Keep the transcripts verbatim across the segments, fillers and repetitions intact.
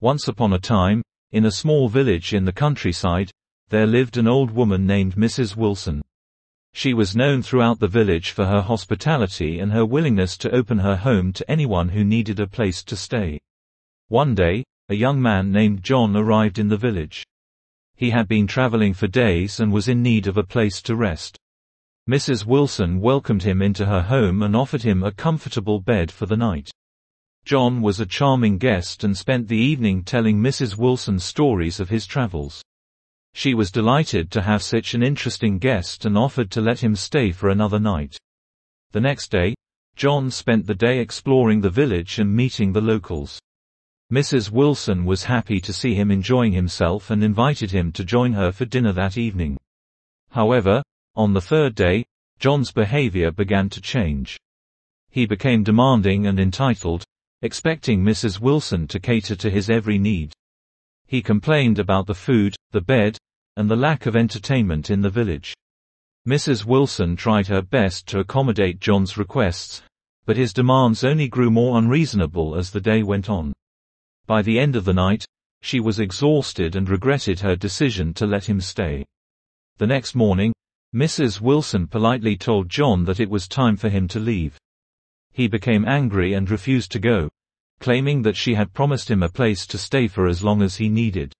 Once upon a time, in a small village in the countryside, there lived an old woman named Missus Wilson. She was known throughout the village for her hospitality and her willingness to open her home to anyone who needed a place to stay. One day, a young man named John arrived in the village. He had been traveling for days and was in need of a place to rest. Missus Wilson welcomed him into her home and offered him a comfortable bed for the night. John was a charming guest and spent the evening telling Missus Wilson stories of his travels. She was delighted to have such an interesting guest and offered to let him stay for another night. The next day, John spent the day exploring the village and meeting the locals. Missus Wilson was happy to see him enjoying himself and invited him to join her for dinner that evening. However, on the third day, John's behavior began to change. He became demanding and entitled, expecting Missus Wilson to cater to his every need. He complained about the food, the bed, and the lack of entertainment in the village. Missus Wilson tried her best to accommodate John's requests, but his demands only grew more unreasonable as the day went on. By the end of the night, she was exhausted and regretted her decision to let him stay. The next morning, Missus Wilson politely told John that it was time for him to leave. He became angry and refused to go, claiming that she had promised him a place to stay for as long as he needed.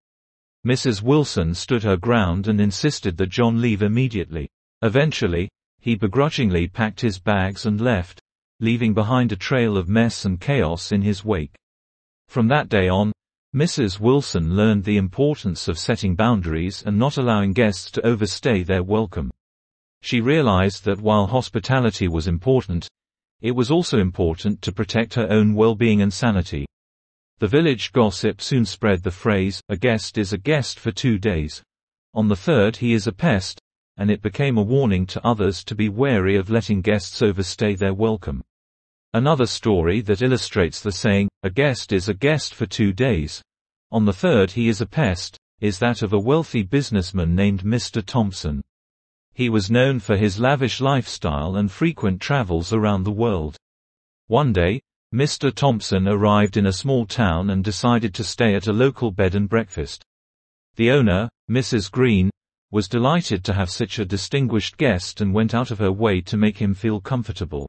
Missus Wilson stood her ground and insisted that John leave immediately. Eventually, he begrudgingly packed his bags and left, leaving behind a trail of mess and chaos in his wake. From that day on, Missus Wilson learned the importance of setting boundaries and not allowing guests to overstay their welcome. She realized that while hospitality was important, it was also important to protect her own well-being and sanity. The village gossip soon spread the phrase, "A guest is a guest for two days. On the third he is a pest," and it became a warning to others to be wary of letting guests overstay their welcome. Another story that illustrates the saying, "A guest is a guest for two days. On the third he is a pest," is that of a wealthy businessman named Mister Thompson. He was known for his lavish lifestyle and frequent travels around the world. One day, Mister Thompson arrived in a small town and decided to stay at a local bed and breakfast. The owner, Missus Green, was delighted to have such a distinguished guest and went out of her way to make him feel comfortable.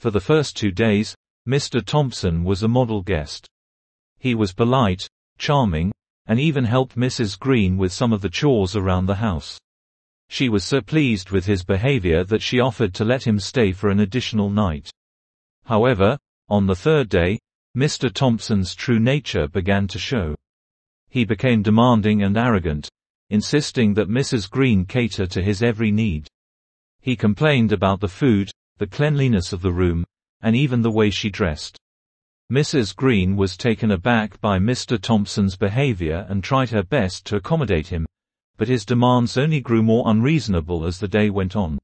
For the first two days, Mister Thompson was a model guest. He was polite, charming, and even helped Missus Green with some of the chores around the house. She was so pleased with his behavior that she offered to let him stay for an additional night. However, on the third day, Mister Thompson's true nature began to show. He became demanding and arrogant, insisting that Missus Green cater to his every need. He complained about the food, the cleanliness of the room, and even the way she dressed. Missus Green was taken aback by Mister Thompson's behavior and tried her best to accommodate him, but his demands only grew more unreasonable as the day went on.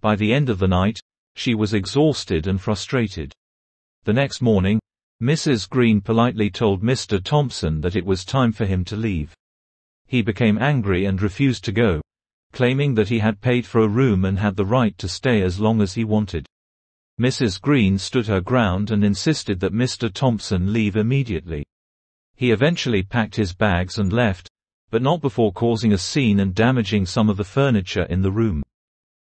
By the end of the night, she was exhausted and frustrated. The next morning, Missus Green politely told Mister Thompson that it was time for him to leave. He became angry and refused to go, claiming that he had paid for a room and had the right to stay as long as he wanted. Missus Green stood her ground and insisted that Mister Thompson leave immediately. He eventually packed his bags and left, but not before causing a scene and damaging some of the furniture in the room.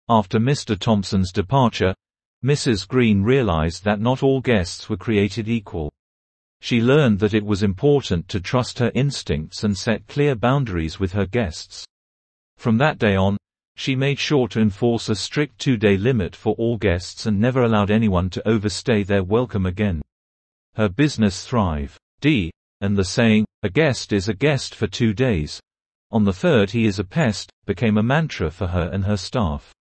After Mister Thompson's departure, Missus Green realized that not all guests were created equal. She learned that it was important to trust her instincts and set clear boundaries with her guests. From that day on, she made sure to enforce a strict two-day limit for all guests and never allowed anyone to overstay their welcome again. Her business thrived. D. And the saying, "A guest is a guest for two days. On the third he is a pest," became a mantra for her and her staff.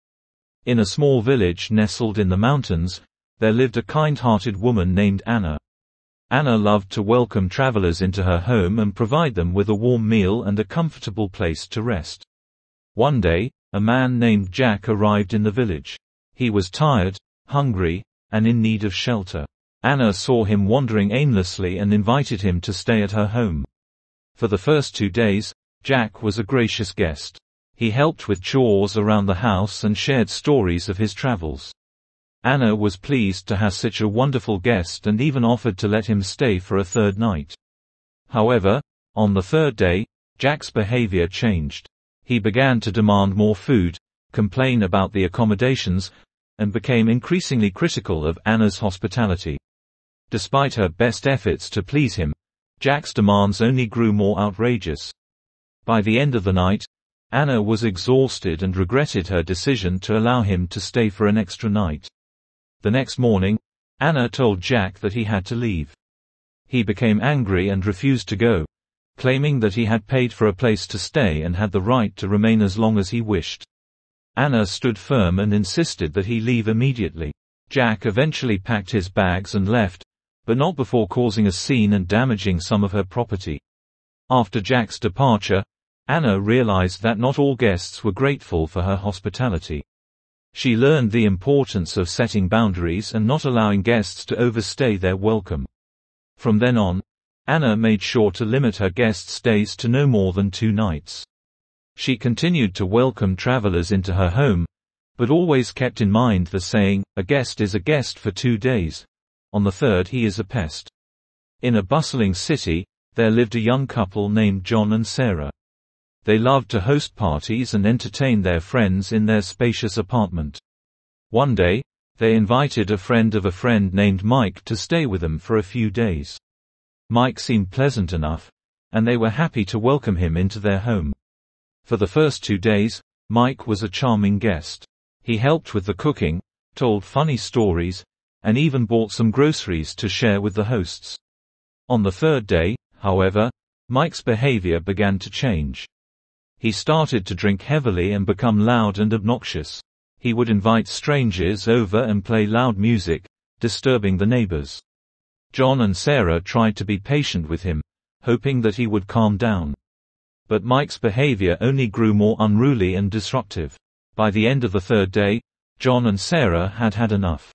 In a small village nestled in the mountains, there lived a kind-hearted woman named Anna. Anna loved to welcome travelers into her home and provide them with a warm meal and a comfortable place to rest. One day, a man named Jack arrived in the village. He was tired, hungry, and in need of shelter. Anna saw him wandering aimlessly and invited him to stay at her home. For the first two days, Jack was a gracious guest. He helped with chores around the house and shared stories of his travels. Anna was pleased to have such a wonderful guest and even offered to let him stay for a third night. However, on the third day, Jack's behavior changed. He began to demand more food, complain about the accommodations, and became increasingly critical of Anna's hospitality. Despite her best efforts to please him, Jack's demands only grew more outrageous. By the end of the night, Anna was exhausted and regretted her decision to allow him to stay for an extra night. The next morning, Anna told Jack that he had to leave. He became angry and refused to go, claiming that he had paid for a place to stay and had the right to remain as long as he wished. Anna stood firm and insisted that he leave immediately. Jack eventually packed his bags and left, but not before causing a scene and damaging some of her property. After Jack's departure, Anna realized that not all guests were grateful for her hospitality. She learned the importance of setting boundaries and not allowing guests to overstay their welcome. From then on, Anna made sure to limit her guest stays to no more than two nights. She continued to welcome travelers into her home, but always kept in mind the saying, "A guest is a guest for two days. On the third he is a pest." In a bustling city, there lived a young couple named John and Sarah. They loved to host parties and entertain their friends in their spacious apartment. One day, they invited a friend of a friend named Mike to stay with them for a few days. Mike seemed pleasant enough, and they were happy to welcome him into their home. For the first two days, Mike was a charming guest. He helped with the cooking, told funny stories, and even bought some groceries to share with the hosts. On the third day, however, Mike's behavior began to change. He started to drink heavily and become loud and obnoxious. He would invite strangers over and play loud music, disturbing the neighbors. John and Sarah tried to be patient with him, hoping that he would calm down. But Mike's behavior only grew more unruly and disruptive. By the end of the third day, John and Sarah had had enough.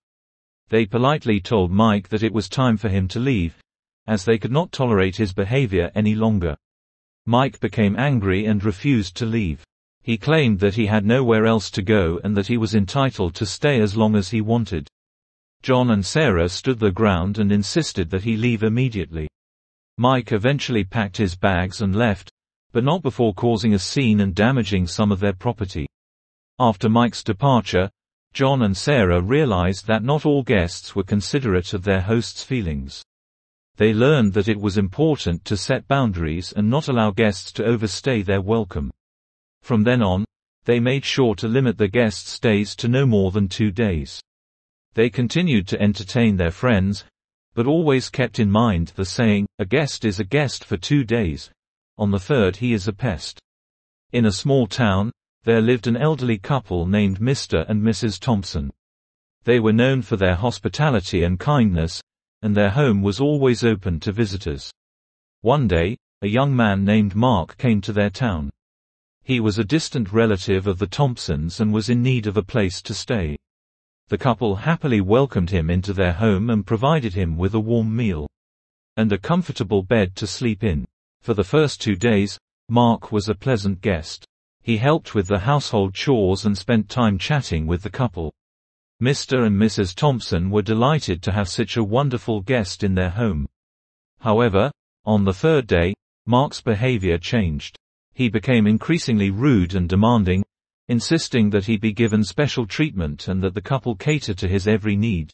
They politely told Mike that it was time for him to leave, as they could not tolerate his behavior any longer. Mike became angry and refused to leave. He claimed that he had nowhere else to go and that he was entitled to stay as long as he wanted. John and Sarah stood their ground and insisted that he leave immediately. Mike eventually packed his bags and left, but not before causing a scene and damaging some of their property. After Mike's departure, John and Sarah realized that not all guests were considerate of their host's feelings. They learned that it was important to set boundaries and not allow guests to overstay their welcome. From then on, they made sure to limit the guest stays to no more than two days. They continued to entertain their friends, but always kept in mind the saying, "A guest is a guest for two days. On the third he is a pest." In a small town, there lived an elderly couple named Mister and Missus Thompson. They were known for their hospitality and kindness, and their home was always open to visitors. One day, a young man named Mark came to their town. He was a distant relative of the Thompsons and was in need of a place to stay. The couple happily welcomed him into their home and provided him with a warm meal and a comfortable bed to sleep in. For the first two days, Mark was a pleasant guest. He helped with the household chores and spent time chatting with the couple. Mister and Missus Thompson were delighted to have such a wonderful guest in their home. However, on the third day, Mark's behavior changed. He became increasingly rude and demanding, insisting that he be given special treatment and that the couple cater to his every need.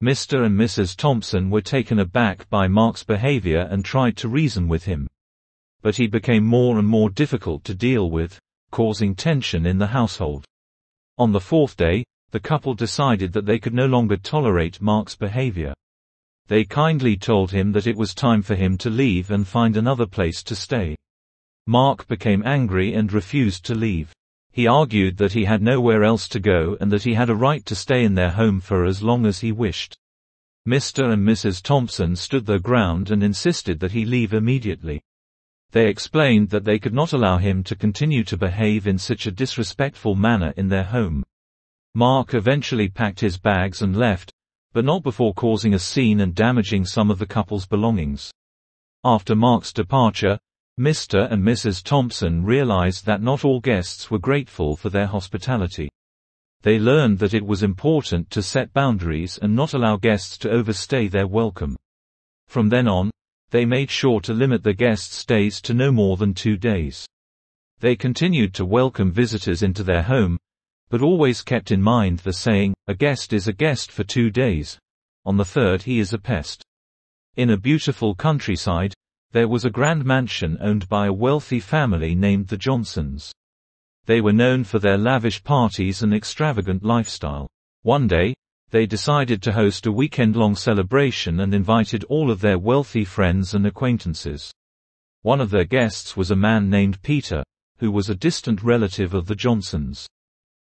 Mister and Missus Thompson were taken aback by Mark's behavior and tried to reason with him. But he became more and more difficult to deal with, causing tension in the household. On the fourth day, the couple decided that they could no longer tolerate Mark's behavior. They kindly told him that it was time for him to leave and find another place to stay. Mark became angry and refused to leave. He argued that he had nowhere else to go and that he had a right to stay in their home for as long as he wished. Mister and Missus Thompson stood their ground and insisted that he leave immediately. They explained that they could not allow him to continue to behave in such a disrespectful manner in their home. Mark eventually packed his bags and left, but not before causing a scene and damaging some of the couple's belongings. After Mark's departure, Mister and Missus Thompson realized that not all guests were grateful for their hospitality. They learned that it was important to set boundaries and not allow guests to overstay their welcome. From then on, they made sure to limit the guest stays to no more than two days. They continued to welcome visitors into their home, but always kept in mind the saying, "A guest is a guest for two days. On the third he is a pest." In a beautiful countryside, there was a grand mansion owned by a wealthy family named the Johnsons. They were known for their lavish parties and extravagant lifestyle. One day, they decided to host a weekend-long celebration and invited all of their wealthy friends and acquaintances. One of their guests was a man named Peter, who was a distant relative of the Johnsons.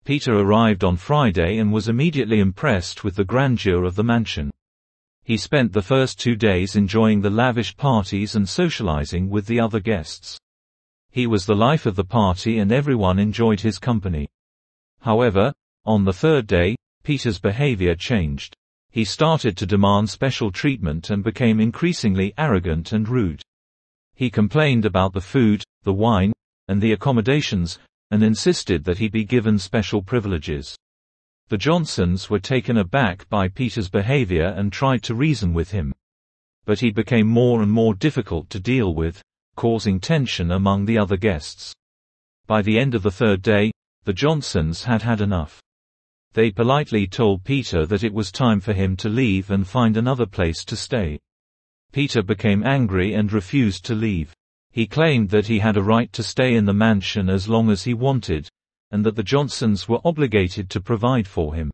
Peter arrived on Friday and was immediately impressed with the grandeur of the mansion. He spent the first two days enjoying the lavish parties and socializing with the other guests. He was the life of the party and everyone enjoyed his company. However, on the third day, Peter's behavior changed. He started to demand special treatment and became increasingly arrogant and rude. He complained about the food, the wine, and the accommodations, and insisted that he be given special privileges. The Johnsons were taken aback by Peter's behavior and tried to reason with him. But he became more and more difficult to deal with, causing tension among the other guests. By the end of the third day, the Johnsons had had enough. They politely told Peter that it was time for him to leave and find another place to stay. Peter became angry and refused to leave. He claimed that he had a right to stay in the mansion as long as he wanted, and that the Johnsons were obligated to provide for him.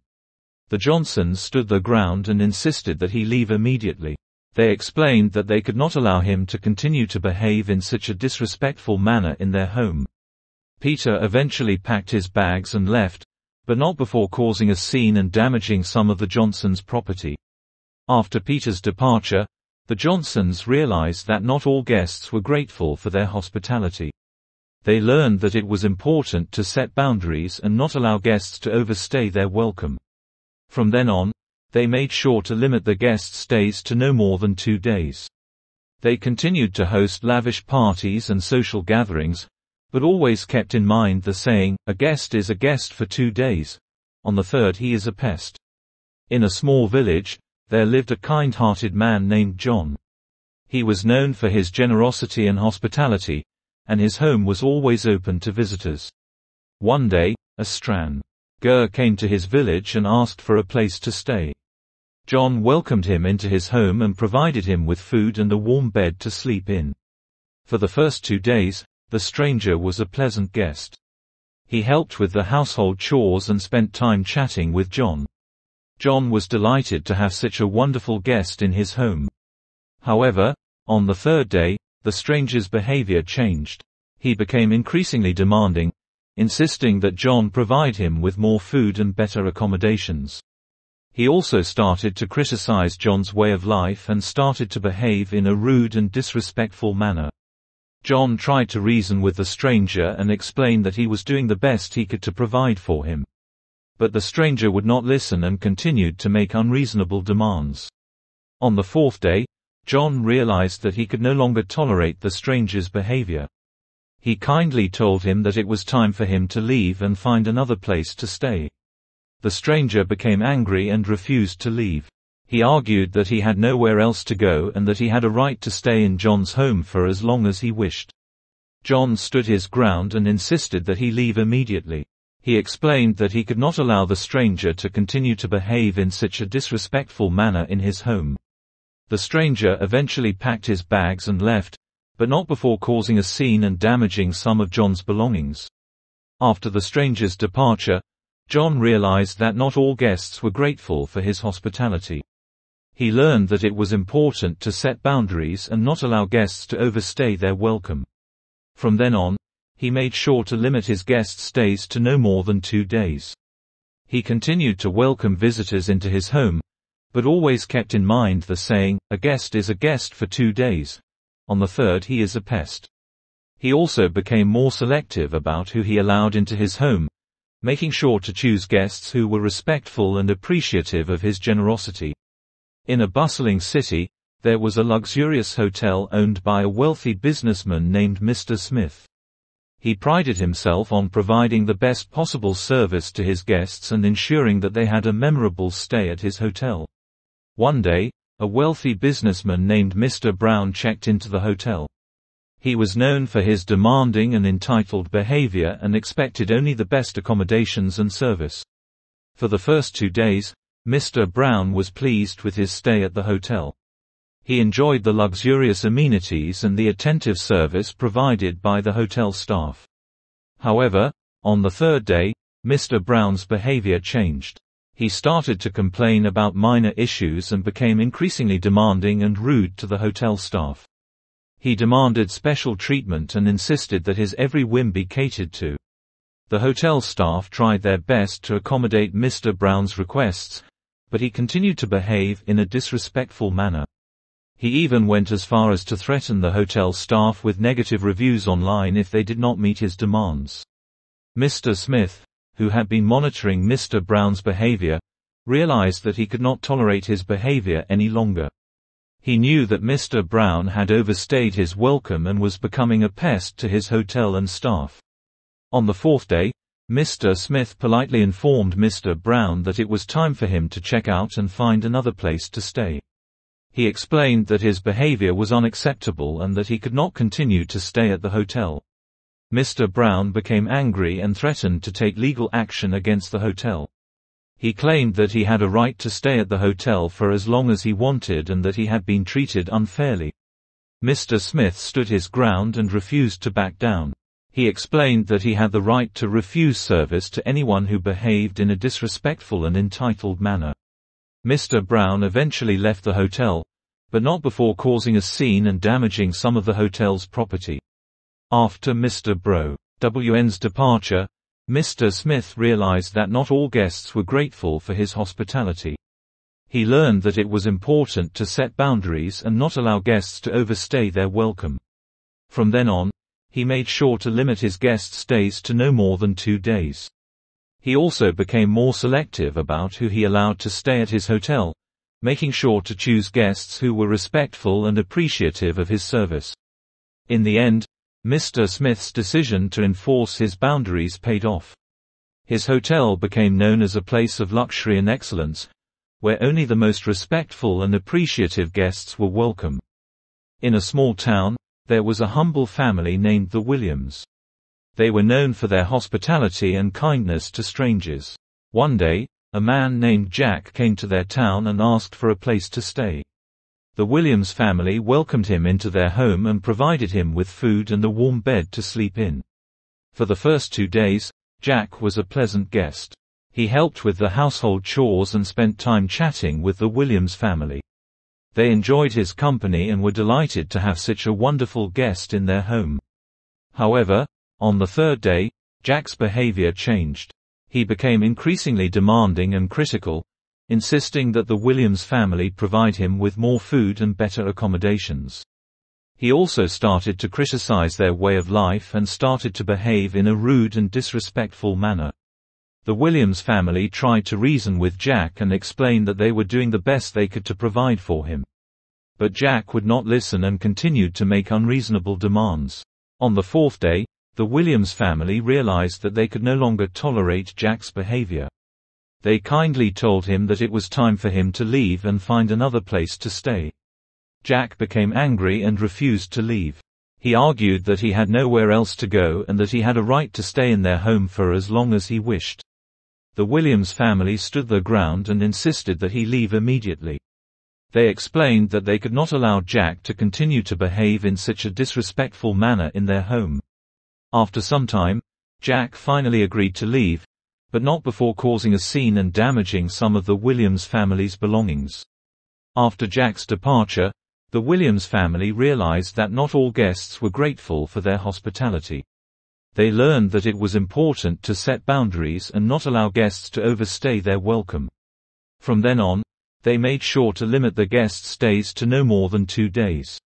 The Johnsons stood their ground and insisted that he leave immediately. They explained that they could not allow him to continue to behave in such a disrespectful manner in their home. Peter eventually packed his bags and left, but not before causing a scene and damaging some of the Johnsons' property. After Peter's departure, the Johnsons realized that not all guests were grateful for their hospitality. They learned that it was important to set boundaries and not allow guests to overstay their welcome. From then on, they made sure to limit the guest stays to no more than two days. They continued to host lavish parties and social gatherings, but always kept in mind the saying, "A guest is a guest for two days. On the third he is a pest." In a small village, there lived a kind-hearted man named John. He was known for his generosity and hospitality, and his home was always open to visitors. One day, a stranger came to his village and asked for a place to stay. John welcomed him into his home and provided him with food and a warm bed to sleep in. For the first two days, the stranger was a pleasant guest. He helped with the household chores and spent time chatting with John. John was delighted to have such a wonderful guest in his home. However, on the third day, the stranger's behavior changed. He became increasingly demanding, insisting that John provide him with more food and better accommodations. He also started to criticize John's way of life and started to behave in a rude and disrespectful manner. John tried to reason with the stranger and explain that he was doing the best he could to provide for him. But the stranger would not listen and continued to make unreasonable demands. On the fourth day, John realized that he could no longer tolerate the stranger's behavior. He kindly told him that it was time for him to leave and find another place to stay. The stranger became angry and refused to leave. He argued that he had nowhere else to go and that he had a right to stay in John's home for as long as he wished. John stood his ground and insisted that he leave immediately. He explained that he could not allow the stranger to continue to behave in such a disrespectful manner in his home. The stranger eventually packed his bags and left, but not before causing a scene and damaging some of John's belongings. After the stranger's departure, John realized that not all guests were grateful for his hospitality. He learned that it was important to set boundaries and not allow guests to overstay their welcome. From then on, he made sure to limit his guest stays to no more than two days. He continued to welcome visitors into his home, but always kept in mind the saying, "A guest is a guest for two days. On the third he is a pest." He also became more selective about who he allowed into his home, making sure to choose guests who were respectful and appreciative of his generosity. In a bustling city, there was a luxurious hotel owned by a wealthy businessman named Mister Smith. He prided himself on providing the best possible service to his guests and ensuring that they had a memorable stay at his hotel. One day, A wealthy businessman named Mister Brown checked into the hotel. He was known for his demanding and entitled behavior and expected only the best accommodations and service. For the first two days, Mister Brown was pleased with his stay at the hotel. He enjoyed the luxurious amenities and the attentive service provided by the hotel staff. However, on the third day, Mister Brown's behavior changed. He started to complain about minor issues and became increasingly demanding and rude to the hotel staff. He demanded special treatment and insisted that his every whim be catered to. The hotel staff tried their best to accommodate Mister Brown's requests, but he continued to behave in a disrespectful manner. He even went as far as to threaten the hotel staff with negative reviews online if they did not meet his demands. Mister Smith, who had been monitoring Mister Brown's behavior, realized that he could not tolerate his behavior any longer. He knew that Mister Brown had overstayed his welcome and was becoming a pest to his hotel and staff. On the fourth day, Mister Smith politely informed Mister Brown that it was time for him to check out and find another place to stay. He explained that his behavior was unacceptable and that he could not continue to stay at the hotel. Mister Brown became angry and threatened to take legal action against the hotel. He claimed that he had a right to stay at the hotel for as long as he wanted and that he had been treated unfairly. Mister Smith stood his ground and refused to back down. He explained that he had the right to refuse service to anyone who behaved in a disrespectful and entitled manner. Mister Brown eventually left the hotel, but not before causing a scene and damaging some of the hotel's property. After Mister Brown's departure, Mister Smith realized that not all guests were grateful for his hospitality. He learned that it was important to set boundaries and not allow guests to overstay their welcome. From then on, he made sure to limit his guest stays to no more than two days. He also became more selective about who he allowed to stay at his hotel, making sure to choose guests who were respectful and appreciative of his service. In the end, Mister Smith's decision to enforce his boundaries paid off. His hotel became known as a place of luxury and excellence, where only the most respectful and appreciative guests were welcome. In a small town, there was a humble family named the Williams. They were known for their hospitality and kindness to strangers. One day, a man named Jack came to their town and asked for a place to stay. The Williams family welcomed him into their home and provided him with food and a warm bed to sleep in. For the first two days, Jack was a pleasant guest. He helped with the household chores and spent time chatting with the Williams family. They enjoyed his company and were delighted to have such a wonderful guest in their home. However, on the third day, Jack's behavior changed. He became increasingly demanding and critical, insisting that the Williams family provide him with more food and better accommodations. He also started to criticize their way of life and started to behave in a rude and disrespectful manner. The Williams family tried to reason with Jack and explain that they were doing the best they could to provide for him. But Jack would not listen and continued to make unreasonable demands. On the fourth day, the Williams family realized that they could no longer tolerate Jack's behavior. They kindly told him that it was time for him to leave and find another place to stay. Jack became angry and refused to leave. He argued that he had nowhere else to go and that he had a right to stay in their home for as long as he wished. The Williams family stood their ground and insisted that he leave immediately. They explained that they could not allow Jack to continue to behave in such a disrespectful manner in their home. After some time, Jack finally agreed to leave, but not before causing a scene and damaging some of the Williams family's belongings. After Jack's departure, the Williams family realized that not all guests were grateful for their hospitality. They learned that it was important to set boundaries and not allow guests to overstay their welcome. From then on, they made sure to limit the guest stays to no more than two days.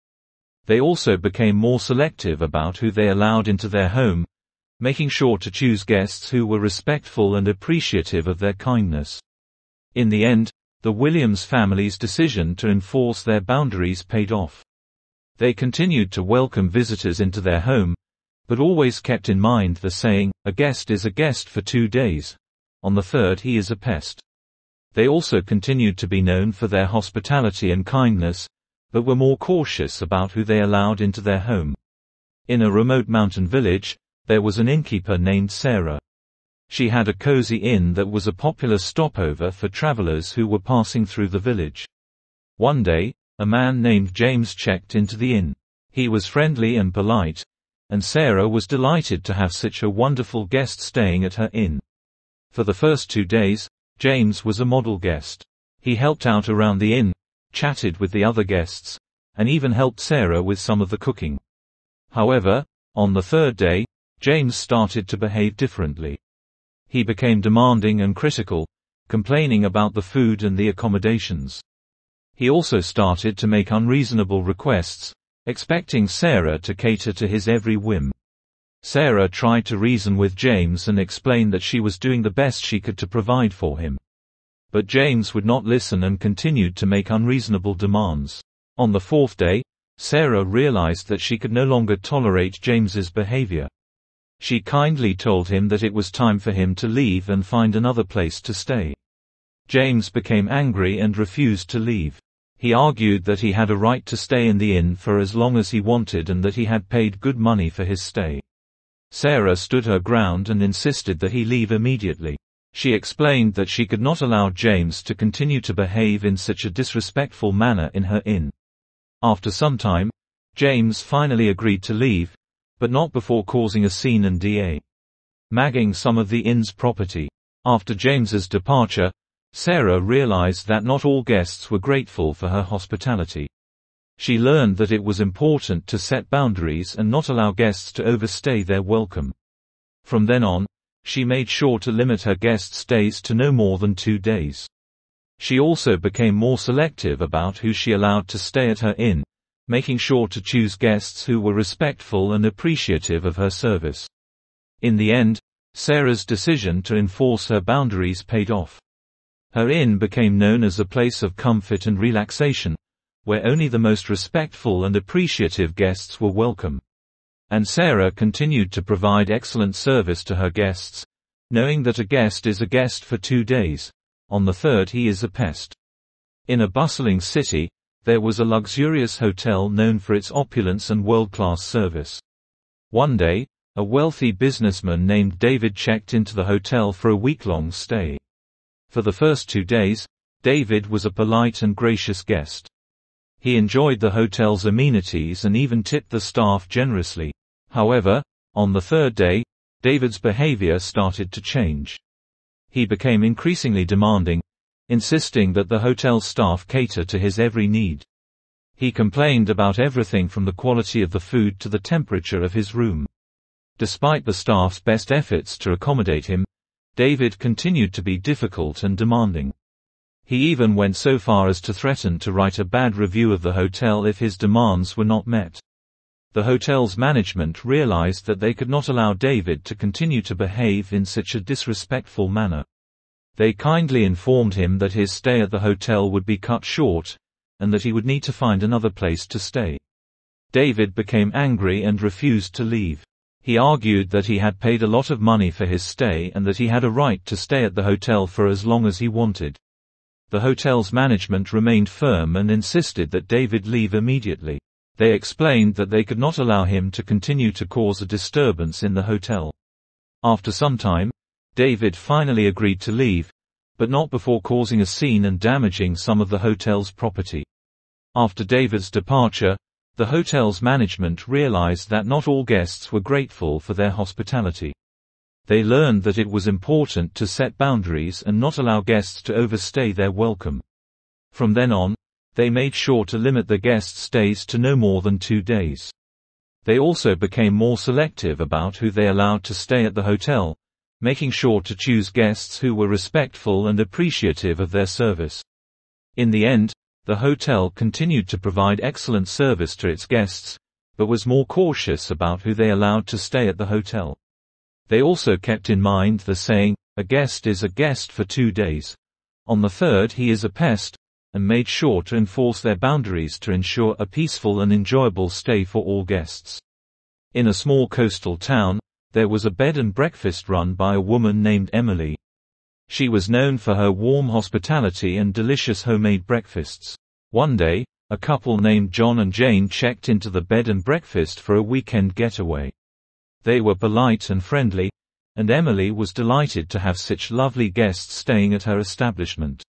They also became more selective about who they allowed into their home, making sure to choose guests who were respectful and appreciative of their kindness. In the end, the Williams family's decision to enforce their boundaries paid off. They continued to welcome visitors into their home, but always kept in mind the saying, "A guest is a guest for two days. On the third he is a pest." They also continued to be known for their hospitality and kindness, but were more cautious about who they allowed into their home. In a remote mountain village, there was an innkeeper named Sarah. She had a cozy inn that was a popular stopover for travelers who were passing through the village. One day, a man named James checked into the inn. He was friendly and polite, and Sarah was delighted to have such a wonderful guest staying at her inn. For the first two days, James was a model guest. He helped out around the inn, chatted with the other guests, and even helped Sarah with some of the cooking. However, on the third day, James started to behave differently. He became demanding and critical, complaining about the food and the accommodations. He also started to make unreasonable requests, expecting Sarah to cater to his every whim. Sarah tried to reason with James and explain that she was doing the best she could to provide for him. But James would not listen and continued to make unreasonable demands. On the fourth day, Sarah realized that she could no longer tolerate James's behavior. She kindly told him that it was time for him to leave and find another place to stay. James became angry and refused to leave. He argued that he had a right to stay in the inn for as long as he wanted and that he had paid good money for his stay. Sarah stood her ground and insisted that he leave immediately. She explained that she could not allow James to continue to behave in such a disrespectful manner in her inn. After some time, James finally agreed to leave, but not before causing a scene and damaging some of the inn's property. After James's departure, Sarah realized that not all guests were grateful for her hospitality. She learned that it was important to set boundaries and not allow guests to overstay their welcome. From then on, she made sure to limit her guest stays to no more than two days. She also became more selective about who she allowed to stay at her inn, making sure to choose guests who were respectful and appreciative of her service. In the end, Sarah's decision to enforce her boundaries paid off. Her inn became known as a place of comfort and relaxation, where only the most respectful and appreciative guests were welcome. And Sarah continued to provide excellent service to her guests, knowing that a guest is a guest for two days, on the third he is a pest. In a bustling city, there was a luxurious hotel known for its opulence and world-class service. One day, a wealthy businessman named David checked into the hotel for a week-long stay. For the first two days, David was a polite and gracious guest. He enjoyed the hotel's amenities and even tipped the staff generously. However, on the third day, David's behavior started to change. He became increasingly demanding, insisting that the hotel staff cater to his every need. He complained about everything from the quality of the food to the temperature of his room. Despite the staff's best efforts to accommodate him, David continued to be difficult and demanding. He even went so far as to threaten to write a bad review of the hotel if his demands were not met. The hotel's management realized that they could not allow David to continue to behave in such a disrespectful manner. They kindly informed him that his stay at the hotel would be cut short, and that he would need to find another place to stay. David became angry and refused to leave. He argued that he had paid a lot of money for his stay and that he had a right to stay at the hotel for as long as he wanted. The hotel's management remained firm and insisted that David leave immediately. They explained that they could not allow him to continue to cause a disturbance in the hotel. After some time, David finally agreed to leave, but not before causing a scene and damaging some of the hotel's property. After David's departure, the hotel's management realized that not all guests were grateful for their hospitality. They learned that it was important to set boundaries and not allow guests to overstay their welcome. From then on, they made sure to limit the guest stays to no more than two days. They also became more selective about who they allowed to stay at the hotel, making sure to choose guests who were respectful and appreciative of their service. In the end, the hotel continued to provide excellent service to its guests, but was more cautious about who they allowed to stay at the hotel. They also kept in mind the saying, "A guest is a guest for two days. On the third he is a pest," and made sure to enforce their boundaries to ensure a peaceful and enjoyable stay for all guests. In a small coastal town, there was a bed and breakfast run by a woman named Emily. She was known for her warm hospitality and delicious homemade breakfasts. One day, a couple named John and Jane checked into the bed and breakfast for a weekend getaway. They were polite and friendly, and Emily was delighted to have such lovely guests staying at her establishment.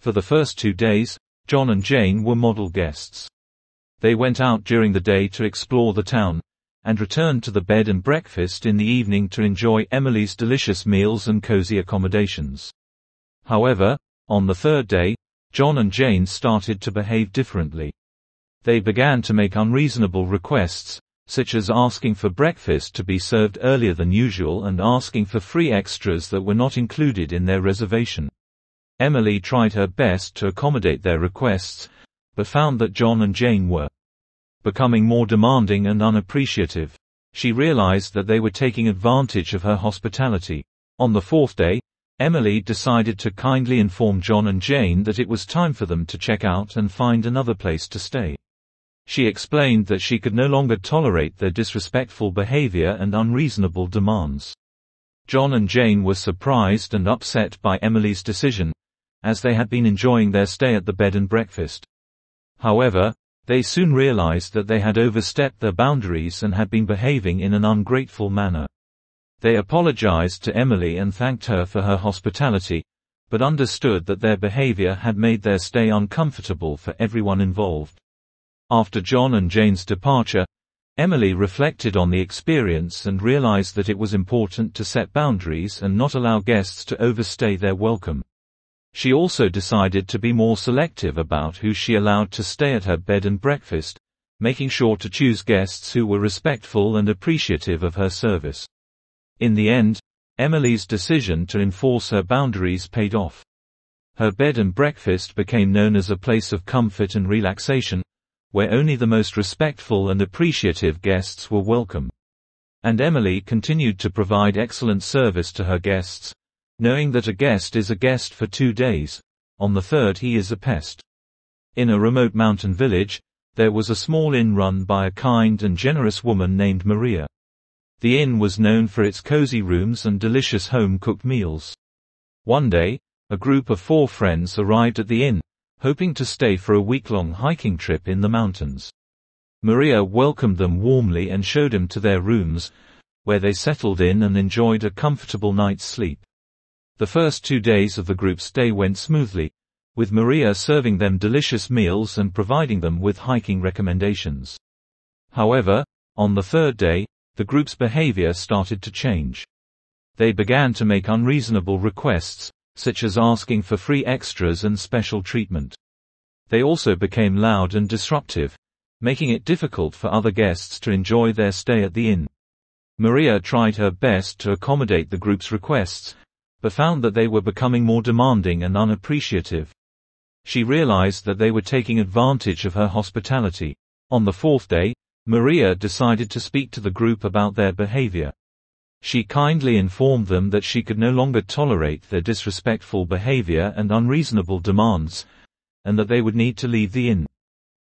For the first two days, John and Jane were model guests. They went out during the day to explore the town, and returned to the bed and breakfast in the evening to enjoy Emily's delicious meals and cozy accommodations. However, on the third day, John and Jane started to behave differently. They began to make unreasonable requests, such as asking for breakfast to be served earlier than usual and asking for free extras that were not included in their reservation. Emily tried her best to accommodate their requests, but found that John and Jane were becoming more demanding and unappreciative. She realized that they were taking advantage of her hospitality. On the fourth day, Emily decided to kindly inform John and Jane that it was time for them to check out and find another place to stay. She explained that she could no longer tolerate their disrespectful behavior and unreasonable demands. John and Jane were surprised and upset by Emily's decision, as they had been enjoying their stay at the bed and breakfast. However, they soon realized that they had overstepped their boundaries and had been behaving in an ungrateful manner. They apologized to Emily and thanked her for her hospitality, but understood that their behavior had made their stay uncomfortable for everyone involved. After John and Jane's departure, Emily reflected on the experience and realized that it was important to set boundaries and not allow guests to overstay their welcome. She also decided to be more selective about who she allowed to stay at her bed and breakfast, making sure to choose guests who were respectful and appreciative of her service. In the end, Emily's decision to enforce her boundaries paid off. Her bed and breakfast became known as a place of comfort and relaxation, where only the most respectful and appreciative guests were welcome. And Emily continued to provide excellent service to her guests, knowing that a guest is a guest for two days, on the third he is a pest. In a remote mountain village, there was a small inn run by a kind and generous woman named Maria. The inn was known for its cozy rooms and delicious home-cooked meals. One day, a group of four friends arrived at the inn, hoping to stay for a week-long hiking trip in the mountains. Maria welcomed them warmly and showed them to their rooms, where they settled in and enjoyed a comfortable night's sleep. The first two days of the group's stay went smoothly, with Maria serving them delicious meals and providing them with hiking recommendations. However, on the third day, the group's behavior started to change. They began to make unreasonable requests, such as asking for free extras and special treatment. They also became loud and disruptive, making it difficult for other guests to enjoy their stay at the inn. Maria tried her best to accommodate the group's requests, but found that they were becoming more demanding and unappreciative. She realized that they were taking advantage of her hospitality. On the fourth day, Maria decided to speak to the group about their behavior. She kindly informed them that she could no longer tolerate their disrespectful behavior and unreasonable demands, and that they would need to leave the inn.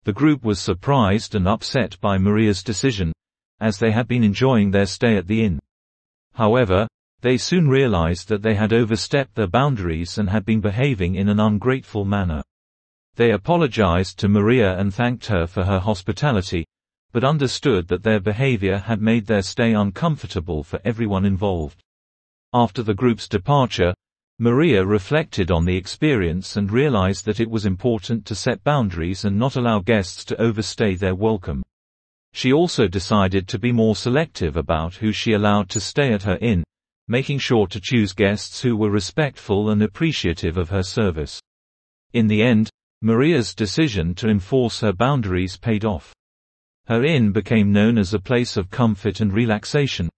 The group was surprised and upset by Maria's decision, as they had been enjoying their stay at the inn. However, they soon realized that they had overstepped their boundaries and had been behaving in an ungrateful manner. They apologized to Maria and thanked her for her hospitality, but understood that their behavior had made their stay uncomfortable for everyone involved. After the group's departure, Maria reflected on the experience and realized that it was important to set boundaries and not allow guests to overstay their welcome. She also decided to be more selective about who she allowed to stay at her inn, making sure to choose guests who were respectful and appreciative of her service. In the end, Maria's decision to enforce her boundaries paid off. Her inn became known as a place of comfort and relaxation,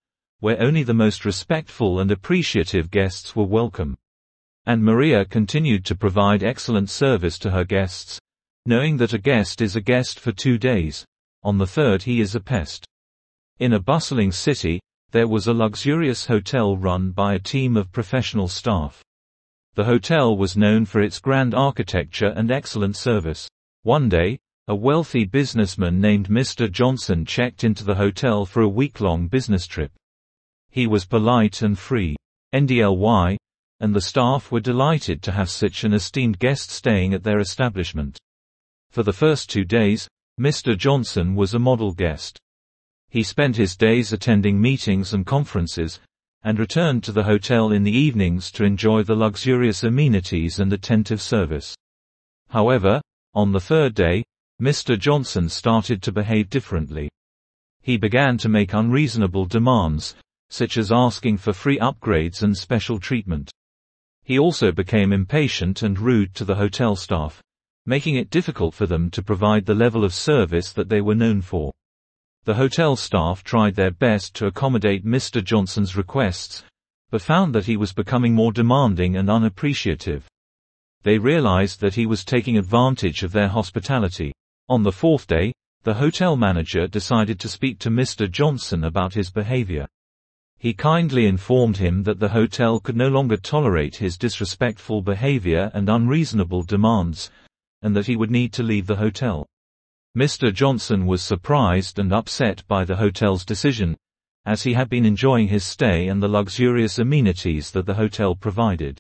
where only the most respectful and appreciative guests were welcome. And Maria continued to provide excellent service to her guests, knowing that a guest is a guest for two days, on the third he is a pest. In a bustling city, there was a luxurious hotel run by a team of professional staff. The hotel was known for its grand architecture and excellent service. One day, a wealthy businessman named Mister Johnson checked into the hotel for a week-long business trip. He was polite and free. N D L Y, and the staff were delighted to have such an esteemed guest staying at their establishment. For the first two days, Mister Johnson was a model guest. He spent his days attending meetings and conferences, and returned to the hotel in the evenings to enjoy the luxurious amenities and attentive service. However, on the third day, Mister Johnson started to behave differently. He began to make unreasonable demands, such as asking for free upgrades and special treatment. He also became impatient and rude to the hotel staff, making it difficult for them to provide the level of service that they were known for. The hotel staff tried their best to accommodate Mister Johnson's requests, but found that he was becoming more demanding and unappreciative. They realized that he was taking advantage of their hospitality. On the fourth day, the hotel manager decided to speak to Mister Johnson about his behavior. He kindly informed him that the hotel could no longer tolerate his disrespectful behavior and unreasonable demands, and that he would need to leave the hotel. Mister Johnson was surprised and upset by the hotel's decision, as he had been enjoying his stay and the luxurious amenities that the hotel provided.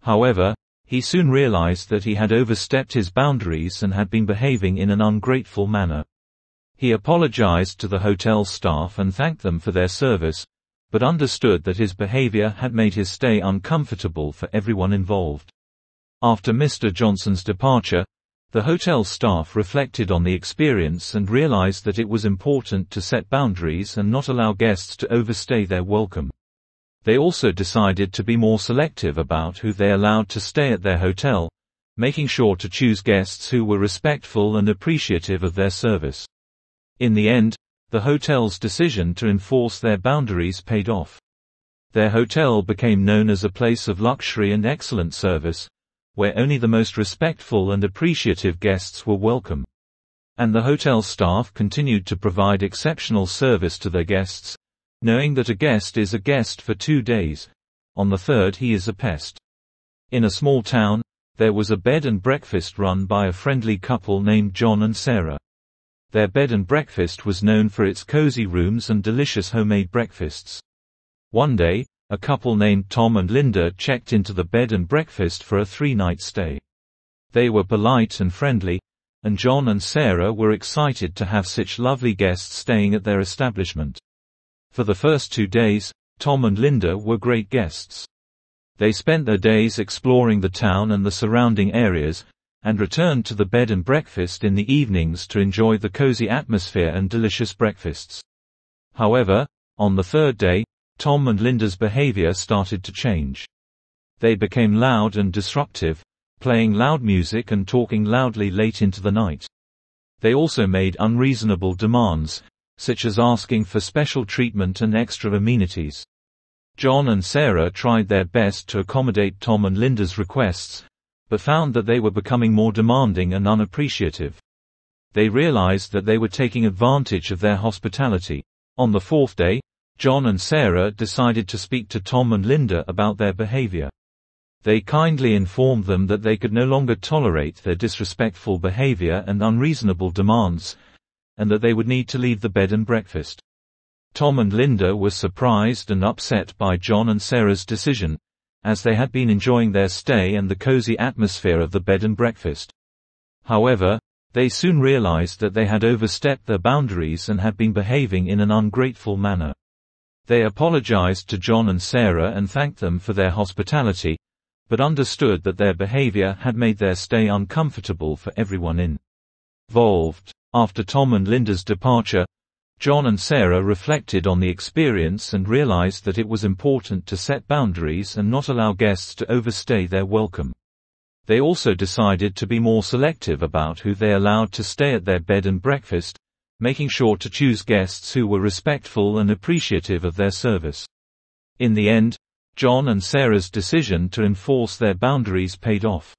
However, he soon realized that he had overstepped his boundaries and had been behaving in an ungrateful manner. He apologized to the hotel staff and thanked them for their service, but understood that his behavior had made his stay uncomfortable for everyone involved. After Mister Johnson's departure, the hotel staff reflected on the experience and realized that it was important to set boundaries and not allow guests to overstay their welcome. They also decided to be more selective about who they allowed to stay at their hotel, making sure to choose guests who were respectful and appreciative of their service. In the end, the hotel's decision to enforce their boundaries paid off. Their hotel became known as a place of luxury and excellent service, where only the most respectful and appreciative guests were welcome. And the hotel staff continued to provide exceptional service to their guests, knowing that a guest is a guest for two days. On the third, he is a pest. In a small town, there was a bed and breakfast run by a friendly couple named John and Sarah. Their bed and breakfast was known for its cozy rooms and delicious homemade breakfasts. One day, a couple named Tom and Linda checked into the bed and breakfast for a three-night stay. They were polite and friendly, and John and Sarah were excited to have such lovely guests staying at their establishment. For the first two days, Tom and Linda were great guests. They spent their days exploring the town and the surrounding areas, and returned to the bed and breakfast in the evenings to enjoy the cozy atmosphere and delicious breakfasts. However, on the third day, Tom and Linda's behavior started to change. They became loud and disruptive, playing loud music and talking loudly late into the night. They also made unreasonable demands, such as asking for special treatment and extra amenities. John and Sarah tried their best to accommodate Tom and Linda's requests, but found that they were becoming more demanding and unappreciative. They realized that they were taking advantage of their hospitality. On the fourth day, John and Sarah decided to speak to Tom and Linda about their behavior. They kindly informed them that they could no longer tolerate their disrespectful behavior and unreasonable demands, and that they would need to leave the bed and breakfast. Tom and Linda were surprised and upset by John and Sarah's decision, as they had been enjoying their stay and the cozy atmosphere of the bed and breakfast. However, they soon realized that they had overstepped their boundaries and had been behaving in an ungrateful manner. They apologized to John and Sarah and thanked them for their hospitality, but understood that their behavior had made their stay uncomfortable for everyone involved. After Tom and Linda's departure, John and Sarah reflected on the experience and realized that it was important to set boundaries and not allow guests to overstay their welcome. They also decided to be more selective about who they allowed to stay at their bed and breakfast, making sure to choose guests who were respectful and appreciative of their service. In the end, John and Sarah's decision to enforce their boundaries paid off.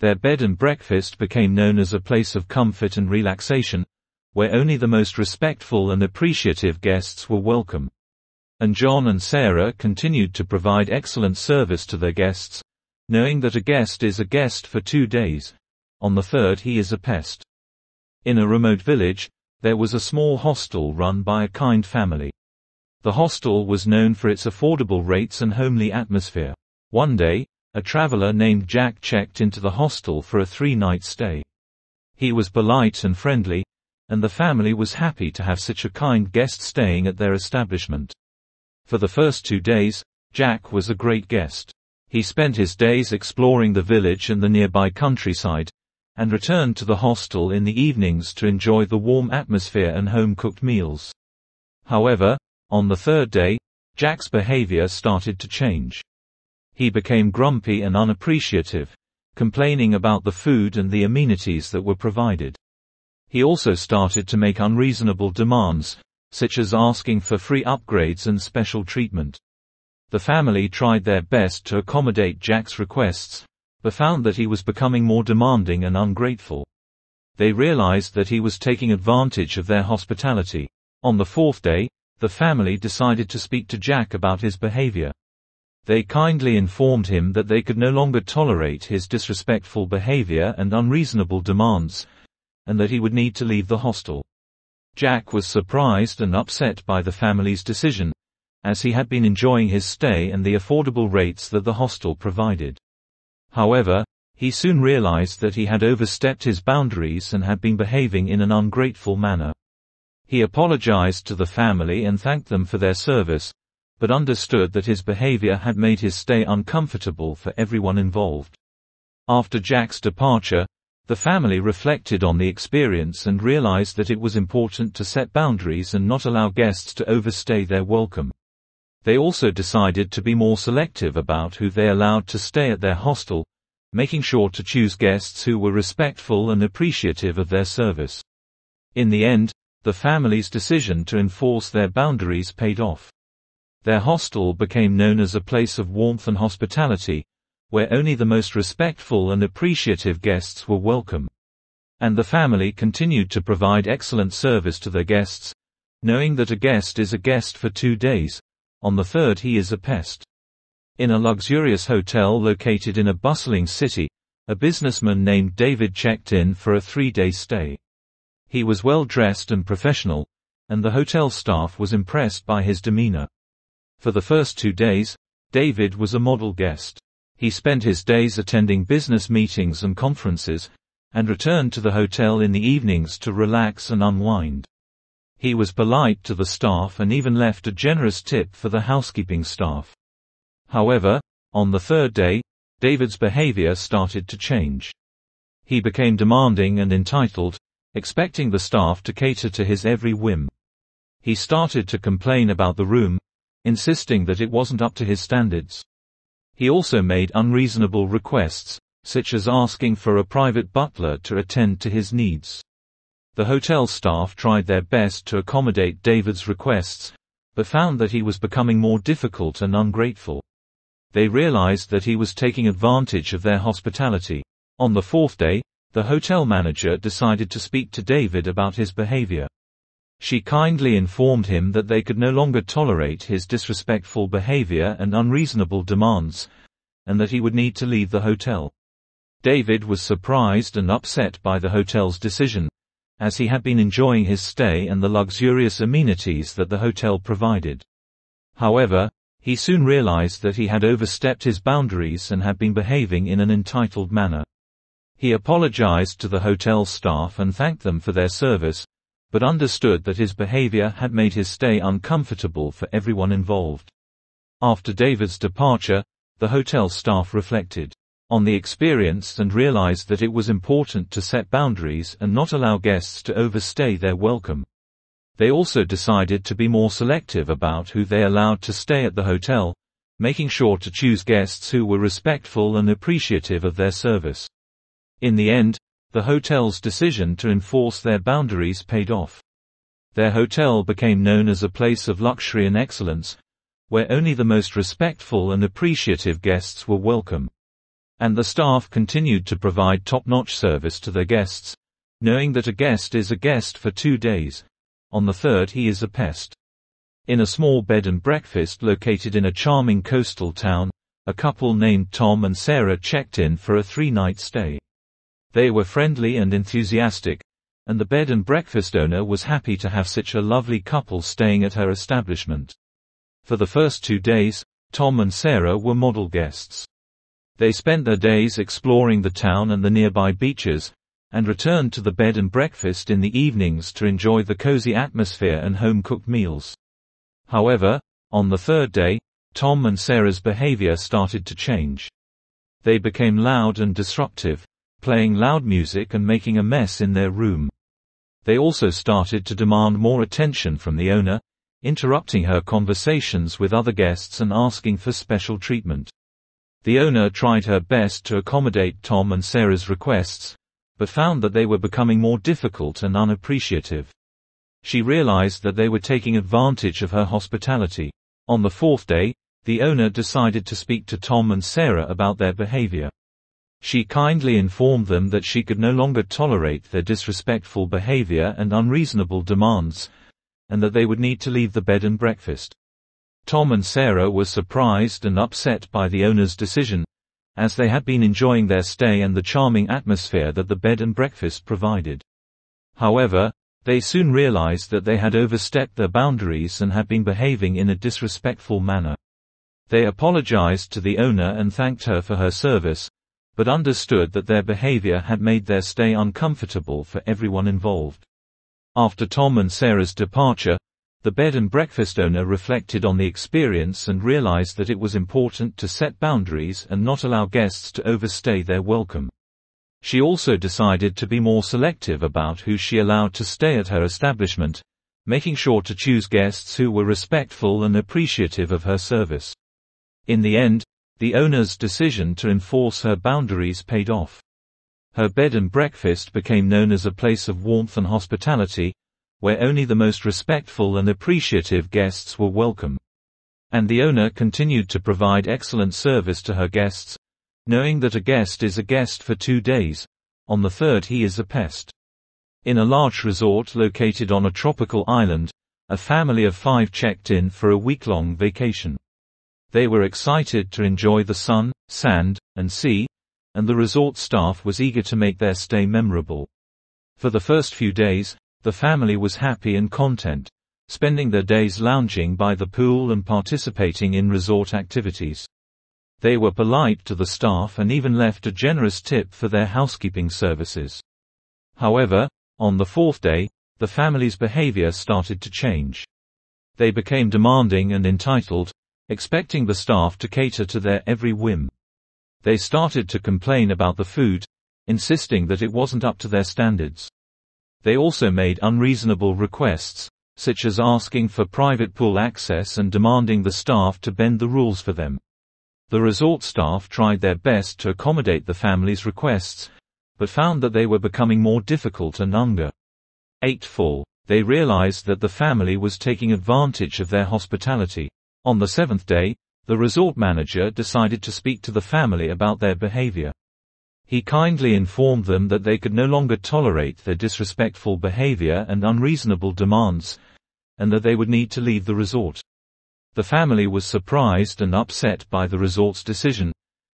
Their bed and breakfast became known as a place of comfort and relaxation, where only the most respectful and appreciative guests were welcome. And John and Sarah continued to provide excellent service to their guests, knowing that a guest is a guest for two days. On the third, he is a pest. In a remote village, there was a small hostel run by a kind family. The hostel was known for its affordable rates and homely atmosphere. One day, a traveler named Jack checked into the hostel for a three-night stay. He was polite and friendly, and the family was happy to have such a kind guest staying at their establishment. For the first two days, Jack was a great guest. He spent his days exploring the village and the nearby countryside, and returned to the hostel in the evenings to enjoy the warm atmosphere and home-cooked meals. However, on the third day, Jack's behavior started to change. He became grumpy and unappreciative, complaining about the food and the amenities that were provided. He also started to make unreasonable demands, such as asking for free upgrades and special treatment. The family tried their best to accommodate Jack's requests, but found that he was becoming more demanding and ungrateful. They realized that he was taking advantage of their hospitality. On the fourth day, the family decided to speak to Jack about his behavior. They kindly informed him that they could no longer tolerate his disrespectful behavior and unreasonable demands, and that he would need to leave the hostel. Jack was surprised and upset by the family's decision, as he had been enjoying his stay and the affordable rates that the hostel provided. However, he soon realized that he had overstepped his boundaries and had been behaving in an ungrateful manner. He apologized to the family and thanked them for their service, but understood that his behavior had made his stay uncomfortable for everyone involved. After Jack's departure, the family reflected on the experience and realized that it was important to set boundaries and not allow guests to overstay their welcome. They also decided to be more selective about who they allowed to stay at their hostel, making sure to choose guests who were respectful and appreciative of their service. In the end, the family's decision to enforce their boundaries paid off. Their hostel became known as a place of warmth and hospitality, where only the most respectful and appreciative guests were welcome. And the family continued to provide excellent service to their guests, knowing that a guest is a guest for two days. On the third, he is a pest. In a luxurious hotel located in a bustling city, a businessman named David checked in for a three-day stay. He was well-dressed and professional, and the hotel staff was impressed by his demeanor. For the first two days, David was a model guest. He spent his days attending business meetings and conferences, and returned to the hotel in the evenings to relax and unwind. He was polite to the staff and even left a generous tip for the housekeeping staff. However, on the third day, David's behavior started to change. He became demanding and entitled, expecting the staff to cater to his every whim. He started to complain about the room, insisting that it wasn't up to his standards. He also made unreasonable requests, such as asking for a private butler to attend to his needs. The hotel staff tried their best to accommodate David's requests, but found that he was becoming more difficult and ungrateful. They realized that he was taking advantage of their hospitality. On the fourth day, the hotel manager decided to speak to David about his behavior. She kindly informed him that they could no longer tolerate his disrespectful behavior and unreasonable demands, and that he would need to leave the hotel. David was surprised and upset by the hotel's decision, as he had been enjoying his stay and the luxurious amenities that the hotel provided. However, he soon realized that he had overstepped his boundaries and had been behaving in an entitled manner. He apologized to the hotel staff and thanked them for their service, but understood that his behavior had made his stay uncomfortable for everyone involved. After David's departure, the hotel staff reflected on the experience and realized that it was important to set boundaries and not allow guests to overstay their welcome. They also decided to be more selective about who they allowed to stay at the hotel, making sure to choose guests who were respectful and appreciative of their service. In the end, the hotel's decision to enforce their boundaries paid off. Their hotel became known as a place of luxury and excellence, where only the most respectful and appreciative guests were welcome. And the staff continued to provide top-notch service to their guests, knowing that a guest is a guest for two days. On the third, he is a pest. In a small bed and breakfast located in a charming coastal town, a couple named Tom and Sarah checked in for a three-night stay. They were friendly and enthusiastic, and the bed and breakfast owner was happy to have such a lovely couple staying at her establishment. For the first two days, Tom and Sarah were model guests. They spent their days exploring the town and the nearby beaches, and returned to the bed and breakfast in the evenings to enjoy the cozy atmosphere and home-cooked meals. However, on the third day, Tom and Sarah's behavior started to change. They became loud and disruptive, playing loud music and making a mess in their room. They also started to demand more attention from the owner, interrupting her conversations with other guests and asking for special treatment. The owner tried her best to accommodate Tom and Sarah's requests, but found that they were becoming more difficult and unappreciative. She realized that they were taking advantage of her hospitality. On the fourth day, the owner decided to speak to Tom and Sarah about their behavior. She kindly informed them that she could no longer tolerate their disrespectful behavior and unreasonable demands, and that they would need to leave the bed and breakfast. Tom and Sarah were surprised and upset by the owner's decision, as they had been enjoying their stay and the charming atmosphere that the bed and breakfast provided. However, they soon realized that they had overstepped their boundaries and had been behaving in a disrespectful manner. They apologized to the owner and thanked her for her service, but understood that their behavior had made their stay uncomfortable for everyone involved. After Tom and Sarah's departure, the bed and breakfast owner reflected on the experience and realized that it was important to set boundaries and not allow guests to overstay their welcome. She also decided to be more selective about who she allowed to stay at her establishment, making sure to choose guests who were respectful and appreciative of her service. In the end, the owner's decision to enforce her boundaries paid off. Her bed and breakfast became known as a place of warmth and hospitality, where only the most respectful and appreciative guests were welcome. And the owner continued to provide excellent service to her guests, knowing that a guest is a guest for two days, on the third he is a pest. In a large resort located on a tropical island, a family of five checked in for a week-long vacation. They were excited to enjoy the sun, sand, and sea, and the resort staff was eager to make their stay memorable. For the first few days, the family was happy and content, spending their days lounging by the pool and participating in resort activities. They were polite to the staff and even left a generous tip for their housekeeping services. However, on the fourth day, the family's behavior started to change. They became demanding and entitled, expecting the staff to cater to their every whim. They started to complain about the food, insisting that it wasn't up to their standards. They also made unreasonable requests, such as asking for private pool access and demanding the staff to bend the rules for them. The resort staff tried their best to accommodate the family's requests, but found that they were becoming more difficult and unkind. Eightfold, they realized that the family was taking advantage of their hospitality. On the seventh day, the resort manager decided to speak to the family about their behavior. He kindly informed them that they could no longer tolerate their disrespectful behavior and unreasonable demands, and that they would need to leave the resort. The family was surprised and upset by the resort's decision,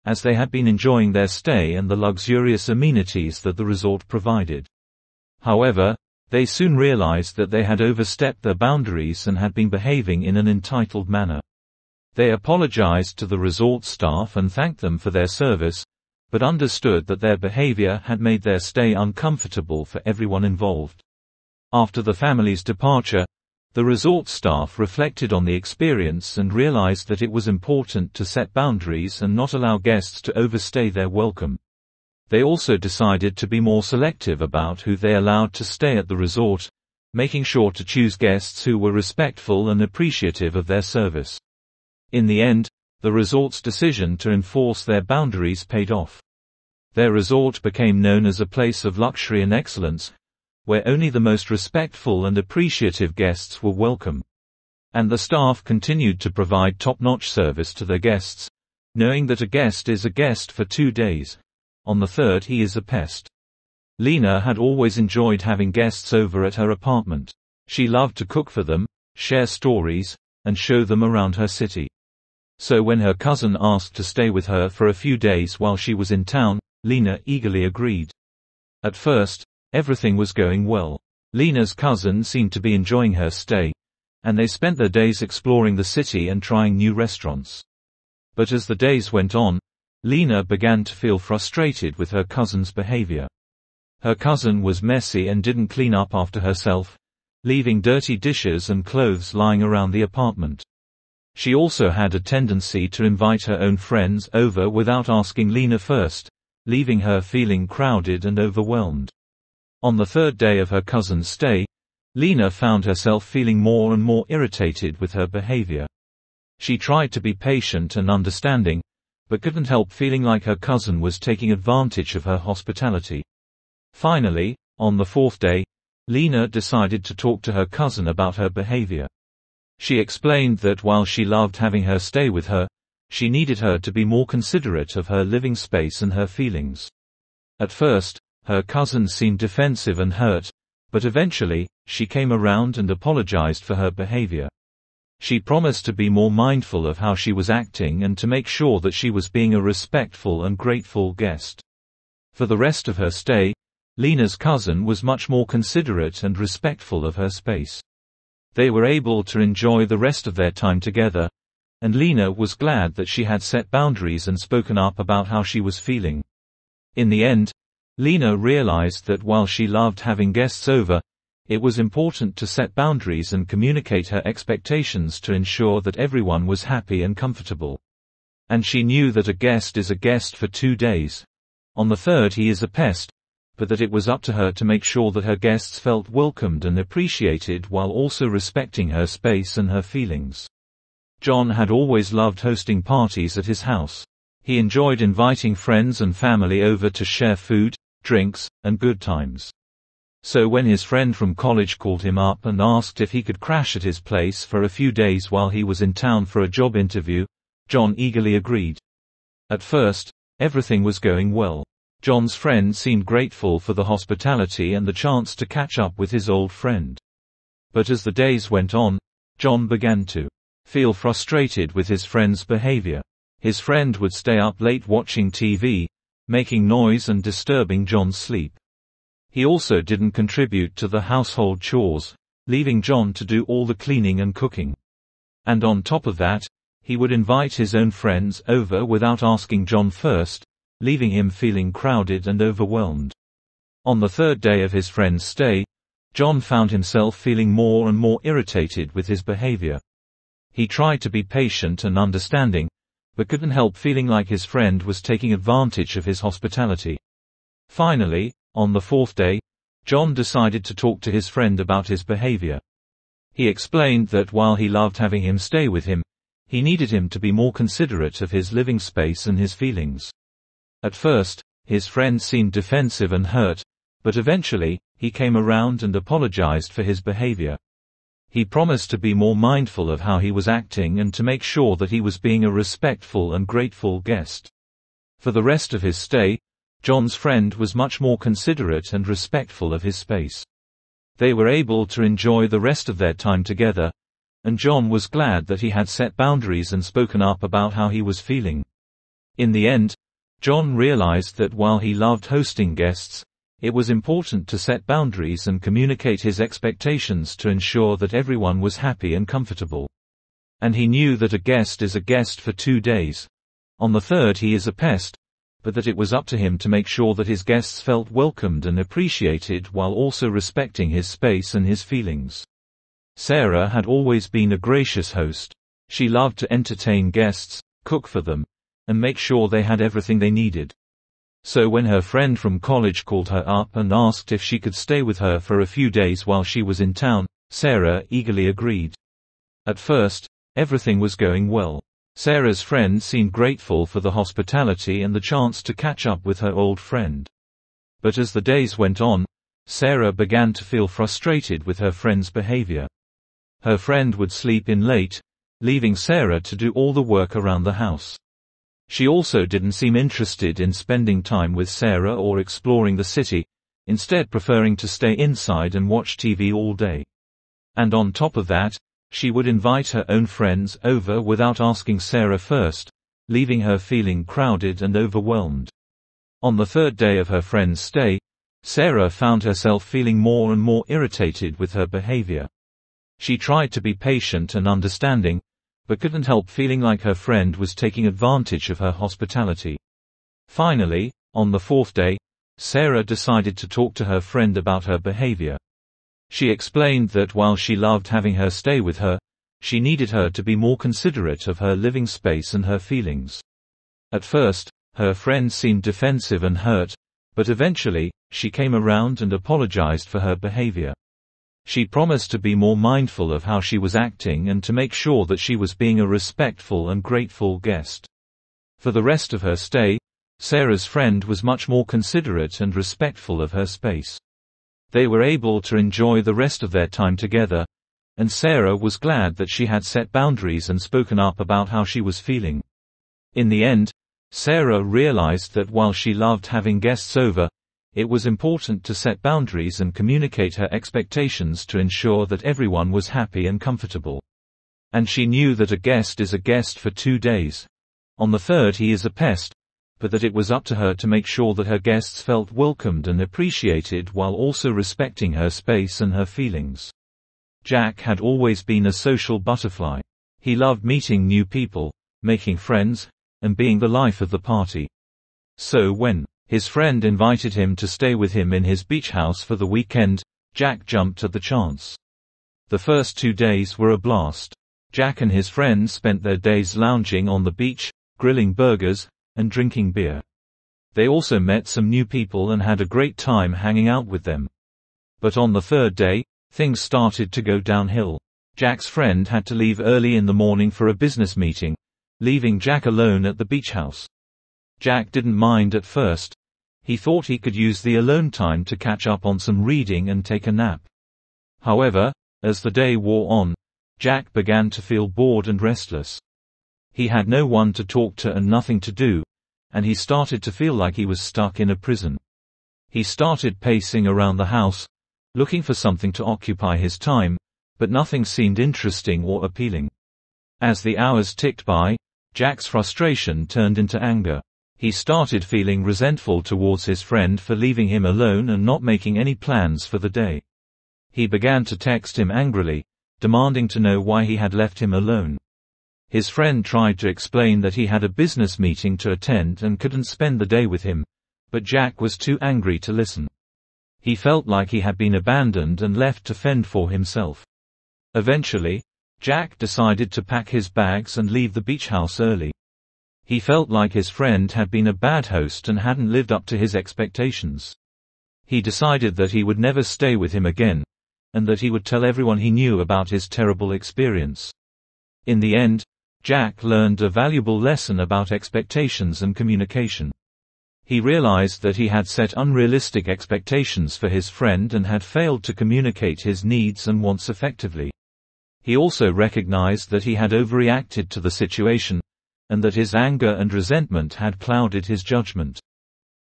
as they had been enjoying their stay and the luxurious amenities that the resort provided. However, they soon realized that they had overstepped their boundaries and had been behaving in an entitled manner. They apologized to the resort staff and thanked them for their service, but understood that their behavior had made their stay uncomfortable for everyone involved. After the family's departure, the resort staff reflected on the experience and realized that it was important to set boundaries and not allow guests to overstay their welcome. They also decided to be more selective about who they allowed to stay at the resort, making sure to choose guests who were respectful and appreciative of their service. In the end, the resort's decision to enforce their boundaries paid off. Their resort became known as a place of luxury and excellence, where only the most respectful and appreciative guests were welcome. And the staff continued to provide top-notch service to their guests, knowing that a guest is a guest for two days. On the third, he is a pest. Lena had always enjoyed having guests over at her apartment. She loved to cook for them, share stories, and show them around her city. So when her cousin asked to stay with her for a few days while she was in town, Lena eagerly agreed. At first, everything was going well. Lena's cousin seemed to be enjoying her stay, and they spent their days exploring the city and trying new restaurants. But as the days went on, Lena began to feel frustrated with her cousin's behavior. Her cousin was messy and didn't clean up after herself, leaving dirty dishes and clothes lying around the apartment. She also had a tendency to invite her own friends over without asking Lena first, leaving her feeling crowded and overwhelmed. On the third day of her cousin's stay, Lena found herself feeling more and more irritated with her behavior. She tried to be patient and understanding, but couldn't help feeling like her cousin was taking advantage of her hospitality. Finally, on the fourth day, Lena decided to talk to her cousin about her behavior. She explained that while she loved having her stay with her, she needed her to be more considerate of her living space and her feelings. At first, her cousin seemed defensive and hurt, but eventually, she came around and apologized for her behavior. She promised to be more mindful of how she was acting and to make sure that she was being a respectful and grateful guest. For the rest of her stay, Lena's cousin was much more considerate and respectful of her space. They were able to enjoy the rest of their time together, and Lena was glad that she had set boundaries and spoken up about how she was feeling. In the end, Lena realized that while she loved having guests over, it was important to set boundaries and communicate her expectations to ensure that everyone was happy and comfortable. And she knew that a guest is a guest for two days. On the third, he is a pest, but that it was up to her to make sure that her guests felt welcomed and appreciated while also respecting her space and her feelings. John had always loved hosting parties at his house. He enjoyed inviting friends and family over to share food, drinks, and good times. So when his friend from college called him up and asked if he could crash at his place for a few days while he was in town for a job interview, John eagerly agreed. At first, everything was going well. John's friend seemed grateful for the hospitality and the chance to catch up with his old friend. But as the days went on, John began to feel frustrated with his friend's behavior. His friend would stay up late watching T V, making noise and disturbing John's sleep. He also didn't contribute to the household chores, leaving John to do all the cleaning and cooking. And on top of that, he would invite his own friends over without asking John first, leaving him feeling crowded and overwhelmed. On the third day of his friend's stay, John found himself feeling more and more irritated with his behavior. He tried to be patient and understanding, but couldn't help feeling like his friend was taking advantage of his hospitality. Finally, on the fourth day, John decided to talk to his friend about his behavior. He explained that while he loved having him stay with him, he needed him to be more considerate of his living space and his feelings. At first, his friend seemed defensive and hurt, but eventually, he came around and apologized for his behavior. He promised to be more mindful of how he was acting and to make sure that he was being a respectful and grateful guest. For the rest of his stay, John's friend was much more considerate and respectful of his space. They were able to enjoy the rest of their time together, and John was glad that he had set boundaries and spoken up about how he was feeling. In the end, John realized that while he loved hosting guests, it was important to set boundaries and communicate his expectations to ensure that everyone was happy and comfortable. And he knew that a guest is a guest for two days. On the third, he is a pest, but that it was up to him to make sure that his guests felt welcomed and appreciated while also respecting his space and his feelings. Sarah had always been a gracious host. She loved to entertain guests, cook for them, and make sure they had everything they needed. So when her friend from college called her up and asked if she could stay with her for a few days while she was in town, Sarah eagerly agreed. At first, everything was going well. Sarah's friend seemed grateful for the hospitality and the chance to catch up with her old friend. But as the days went on, Sarah began to feel frustrated with her friend's behavior. Her friend would sleep in late, leaving Sarah to do all the work around the house. She also didn't seem interested in spending time with Sarah or exploring the city, instead preferring to stay inside and watch T V all day. And on top of that, she would invite her own friends over without asking Sarah first, leaving her feeling crowded and overwhelmed. On the third day of her friend's stay, Sarah found herself feeling more and more irritated with her behavior. She tried to be patient and understanding, but couldn't help feeling like her friend was taking advantage of her hospitality. Finally, on the fourth day, Sarah decided to talk to her friend about her behavior. She explained that while she loved having her stay with her, she needed her to be more considerate of her living space and her feelings. At first, her friend seemed defensive and hurt, but eventually, she came around and apologized for her behavior. She promised to be more mindful of how she was acting and to make sure that she was being a respectful and grateful guest. For the rest of her stay, Sarah's friend was much more considerate and respectful of her space. They were able to enjoy the rest of their time together, and Sarah was glad that she had set boundaries and spoken up about how she was feeling. In the end, Sarah realized that while she loved having guests over, it was important to set boundaries and communicate her expectations to ensure that everyone was happy and comfortable. And she knew that a guest is a guest for two days. On the third, he is a pest, but that it was up to her to make sure that her guests felt welcomed and appreciated while also respecting her space and her feelings. Jack had always been a social butterfly. He loved meeting new people, making friends, and being the life of the party. So when his friend invited him to stay with him in his beach house for the weekend, Jack jumped at the chance. The first two days were a blast. Jack and his friends spent their days lounging on the beach, grilling burgers, and drinking beer. They also met some new people and had a great time hanging out with them. But on the third day, things started to go downhill. Jack's friend had to leave early in the morning for a business meeting, leaving Jack alone at the beach house. Jack didn't mind at first. He thought he could use the alone time to catch up on some reading and take a nap. However, as the day wore on, Jack began to feel bored and restless. He had no one to talk to and nothing to do, and he started to feel like he was stuck in a prison. He started pacing around the house, looking for something to occupy his time, but nothing seemed interesting or appealing. As the hours ticked by, Jack's frustration turned into anger. He started feeling resentful towards his friend for leaving him alone and not making any plans for the day. He began to text him angrily, demanding to know why he had left him alone. His friend tried to explain that he had a business meeting to attend and couldn't spend the day with him, but Jack was too angry to listen. He felt like he had been abandoned and left to fend for himself. Eventually, Jack decided to pack his bags and leave the beach house early. He felt like his friend had been a bad host and hadn't lived up to his expectations. He decided that he would never stay with him again, and that he would tell everyone he knew about his terrible experience. In the end, Jack learned a valuable lesson about expectations and communication. He realized that he had set unrealistic expectations for his friend and had failed to communicate his needs and wants effectively. He also recognized that he had overreacted to the situation, and that his anger and resentment had clouded his judgment.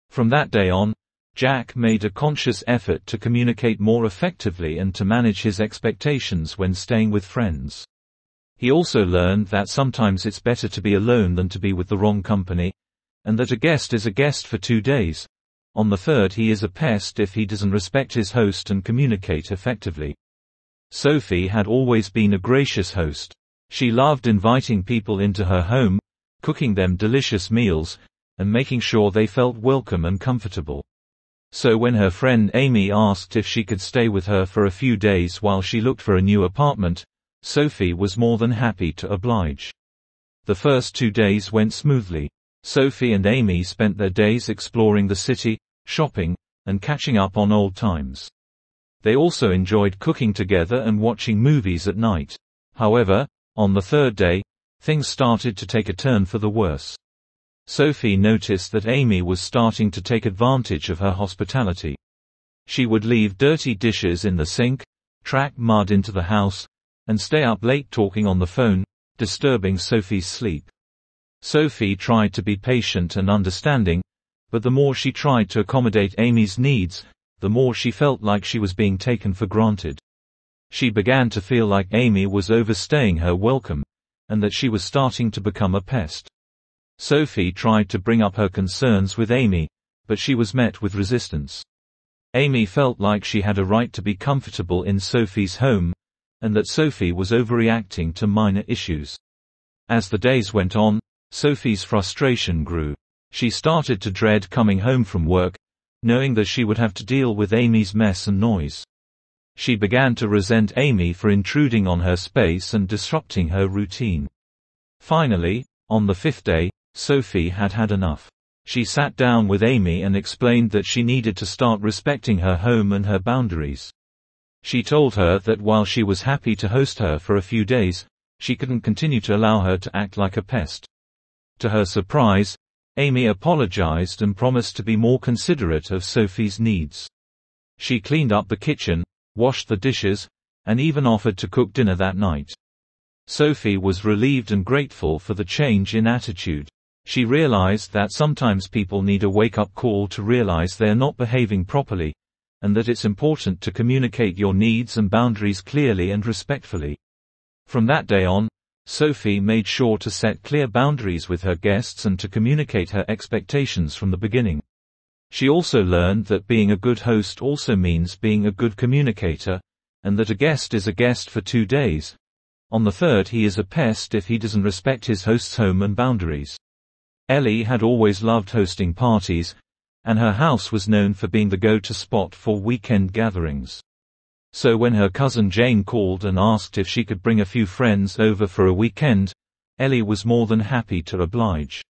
From that day on, Jack made a conscious effort to communicate more effectively and to manage his expectations when staying with friends. He also learned that sometimes it's better to be alone than to be with the wrong company, and that a guest is a guest for two days. On the third, he is a pest if he doesn't respect his host and communicate effectively. Sophie had always been a gracious host. She loved inviting people into her home, cooking them delicious meals, and making sure they felt welcome and comfortable. So when her friend Amy asked if she could stay with her for a few days while she looked for a new apartment, Sophie was more than happy to oblige. The first two days went smoothly. Sophie and Amy spent their days exploring the city, shopping, and catching up on old times. They also enjoyed cooking together and watching movies at night. However, on the third day, things started to take a turn for the worse. Sophie noticed that Amy was starting to take advantage of her hospitality. She would leave dirty dishes in the sink, track mud into the house, and stay up late talking on the phone, disturbing Sophie's sleep. Sophie tried to be patient and understanding, but the more she tried to accommodate Amy's needs, the more she felt like she was being taken for granted. She began to feel like Amy was overstaying her welcome, and that she was starting to become a pest. Sophie tried to bring up her concerns with Amy, but she was met with resistance. Amy felt like she had a right to be comfortable in Sophie's home, and that Sophie was overreacting to minor issues. As the days went on, Sophie's frustration grew. She started to dread coming home from work, knowing that she would have to deal with Amy's mess and noise. She began to resent Amy for intruding on her space and disrupting her routine. Finally, on the fifth day, Sophie had had enough. She sat down with Amy and explained that she needed to start respecting her home and her boundaries. She told her that while she was happy to host her for a few days, she couldn't continue to allow her to act like a pest. To her surprise, Amy apologized and promised to be more considerate of Sophie's needs. She cleaned up the kitchen, washed the dishes, and even offered to cook dinner that night. Sophie was relieved and grateful for the change in attitude. She realized that sometimes people need a wake-up call to realize they're not behaving properly, and that it's important to communicate your needs and boundaries clearly and respectfully. From that day on, Sophie made sure to set clear boundaries with her guests and to communicate her expectations from the beginning. She also learned that being a good host also means being a good communicator, and that a guest is a guest for two days. On the third, he is a pest if he doesn't respect his host's home and boundaries. Ellie had always loved hosting parties, and her house was known for being the go-to spot for weekend gatherings. So when her cousin Jane called and asked if she could bring a few friends over for a weekend, Ellie was more than happy to oblige.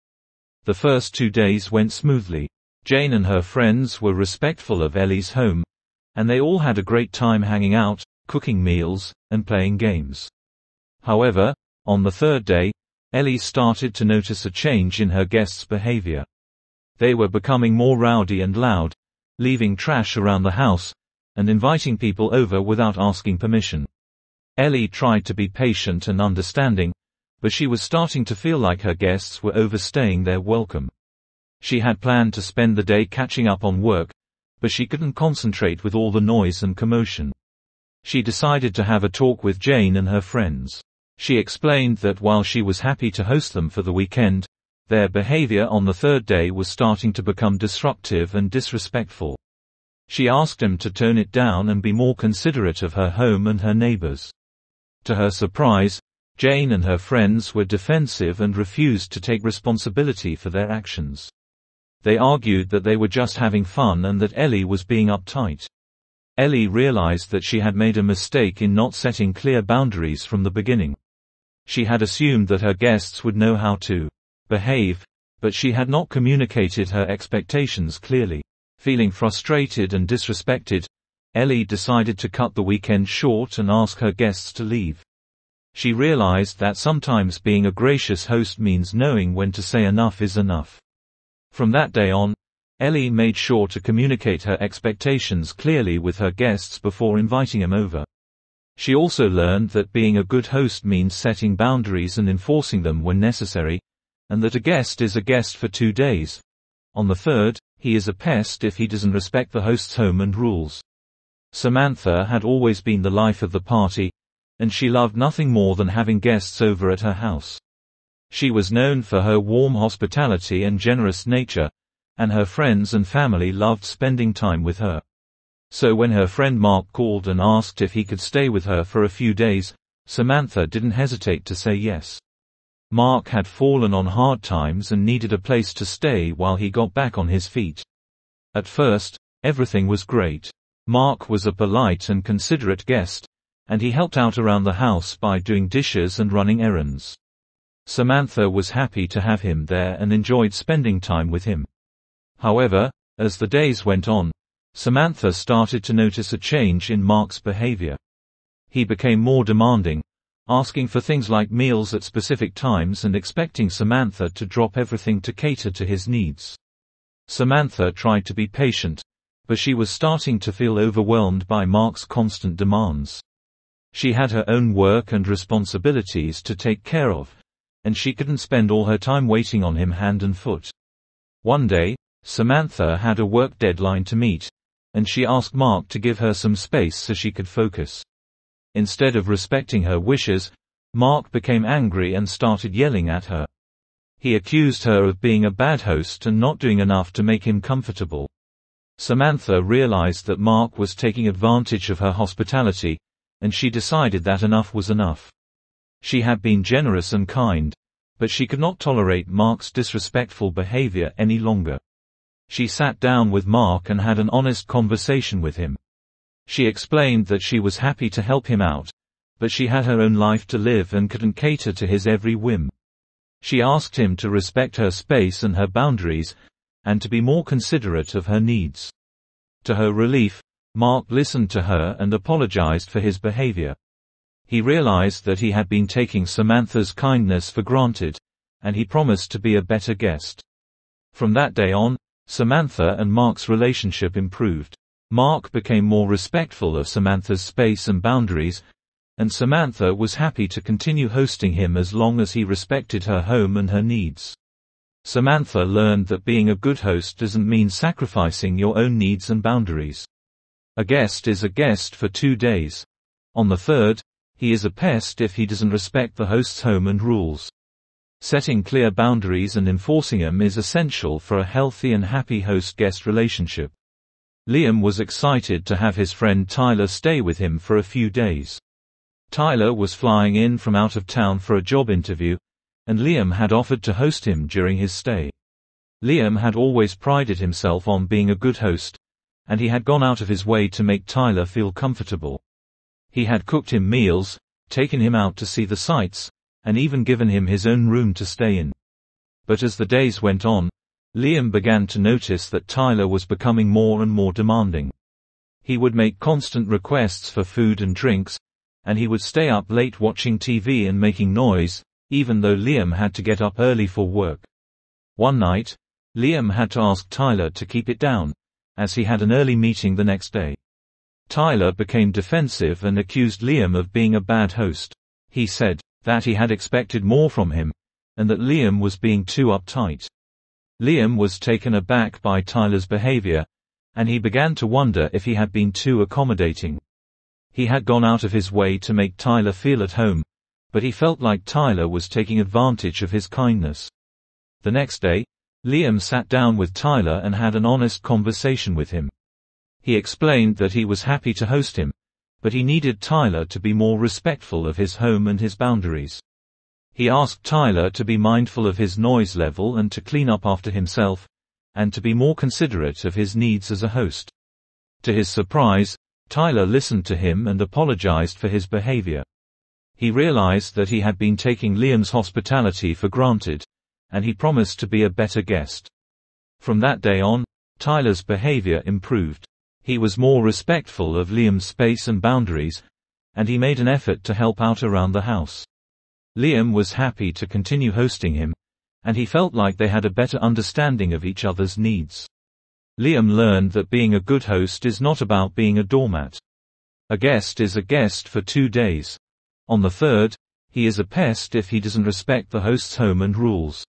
The first two days went smoothly. Jane and her friends were respectful of Ellie's home, and they all had a great time hanging out, cooking meals, and playing games. However, on the third day, Ellie started to notice a change in her guests' behavior. They were becoming more rowdy and loud, leaving trash around the house, and inviting people over without asking permission. Ellie tried to be patient and understanding, but she was starting to feel like her guests were overstaying their welcome. She had planned to spend the day catching up on work, but she couldn't concentrate with all the noise and commotion. She decided to have a talk with Jane and her friends. She explained that while she was happy to host them for the weekend, their behavior on the third day was starting to become disruptive and disrespectful. She asked them to tone it down and be more considerate of her home and her neighbors. To her surprise, Jane and her friends were defensive and refused to take responsibility for their actions. They argued that they were just having fun and that Ellie was being uptight. Ellie realized that she had made a mistake in not setting clear boundaries from the beginning. She had assumed that her guests would know how to behave, but she had not communicated her expectations clearly. Feeling frustrated and disrespected, Ellie decided to cut the weekend short and ask her guests to leave. She realized that sometimes being a gracious host means knowing when to say enough is enough. From that day on, Ellie made sure to communicate her expectations clearly with her guests before inviting them over. She also learned that being a good host means setting boundaries and enforcing them when necessary, and that a guest is a guest for two days. On the third, he is a pest if he doesn't respect the host's home and rules. Samantha had always been the life of the party, and she loved nothing more than having guests over at her house. She was known for her warm hospitality and generous nature, and her friends and family loved spending time with her. So when her friend Mark called and asked if he could stay with her for a few days, Samantha didn't hesitate to say yes. Mark had fallen on hard times and needed a place to stay while he got back on his feet. At first, everything was great. Mark was a polite and considerate guest, and he helped out around the house by doing dishes and running errands. Samantha was happy to have him there and enjoyed spending time with him. However, as the days went on, Samantha started to notice a change in Mark's behavior. He became more demanding, asking for things like meals at specific times and expecting Samantha to drop everything to cater to his needs. Samantha tried to be patient, but she was starting to feel overwhelmed by Mark's constant demands. She had her own work and responsibilities to take care of, and she couldn't spend all her time waiting on him hand and foot. One day, Samantha had a work deadline to meet, and she asked Mark to give her some space so she could focus. Instead of respecting her wishes, Mark became angry and started yelling at her. He accused her of being a bad host and not doing enough to make him comfortable. Samantha realized that Mark was taking advantage of her hospitality, and she decided that enough was enough. She had been generous and kind, but she could not tolerate Mark's disrespectful behavior any longer. She sat down with Mark and had an honest conversation with him. She explained that she was happy to help him out, but she had her own life to live and couldn't cater to his every whim. She asked him to respect her space and her boundaries, and to be more considerate of her needs. To her relief, Mark listened to her and apologized for his behavior. He realized that he had been taking Samantha's kindness for granted, and he promised to be a better guest. From that day on, Samantha and Mark's relationship improved. Mark became more respectful of Samantha's space and boundaries, and Samantha was happy to continue hosting him as long as he respected her home and her needs. Samantha learned that being a good host doesn't mean sacrificing your own needs and boundaries. A guest is a guest for two days. On the third, he is a pest if he doesn't respect the host's home and rules. Setting clear boundaries and enforcing them is essential for a healthy and happy host-guest relationship. Liam was excited to have his friend Tyler stay with him for a few days. Tyler was flying in from out of town for a job interview, and Liam had offered to host him during his stay. Liam had always prided himself on being a good host, and he had gone out of his way to make Tyler feel comfortable. He had cooked him meals, taken him out to see the sights, and even given him his own room to stay in. But as the days went on, Liam began to notice that Tyler was becoming more and more demanding. He would make constant requests for food and drinks, and he would stay up late watching T V and making noise, even though Liam had to get up early for work. One night, Liam had to ask Tyler to keep it down, as he had an early meeting the next day. Tyler became defensive and accused Liam of being a bad host. He said that he had expected more from him, and that Liam was being too uptight. Liam was taken aback by Tyler's behavior, and he began to wonder if he had been too accommodating. He had gone out of his way to make Tyler feel at home, but he felt like Tyler was taking advantage of his kindness. The next day, Liam sat down with Tyler and had an honest conversation with him. He explained that he was happy to host him, but he needed Tyler to be more respectful of his home and his boundaries. He asked Tyler to be mindful of his noise level and to clean up after himself, and to be more considerate of his needs as a host. To his surprise, Tyler listened to him and apologized for his behavior. He realized that he had been taking Liam's hospitality for granted, and he promised to be a better guest. From that day on, Tyler's behavior improved. He was more respectful of Liam's space and boundaries, and he made an effort to help out around the house. Liam was happy to continue hosting him, and he felt like they had a better understanding of each other's needs. Liam learned that being a good host is not about being a doormat. A guest is a guest for two days. On the third, he is a pest if he doesn't respect the host's home and rules.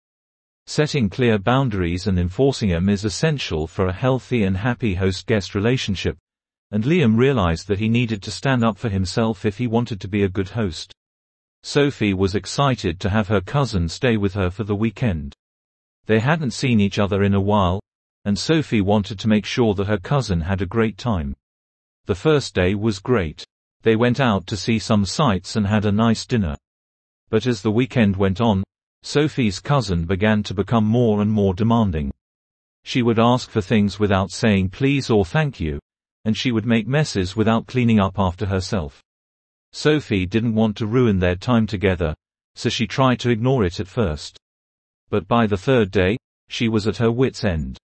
Setting clear boundaries and enforcing them is essential for a healthy and happy host-guest relationship, and Liam realized that he needed to stand up for himself if he wanted to be a good host. Sophie was excited to have her cousin stay with her for the weekend. They hadn't seen each other in a while, and Sophie wanted to make sure that her cousin had a great time. The first day was great. They went out to see some sights and had a nice dinner. But as the weekend went on, Sophie's cousin began to become more and more demanding. She would ask for things without saying please or thank you, and she would make messes without cleaning up after herself. Sophie didn't want to ruin their time together, so she tried to ignore it at first. But by the third day, she was at her wits' end.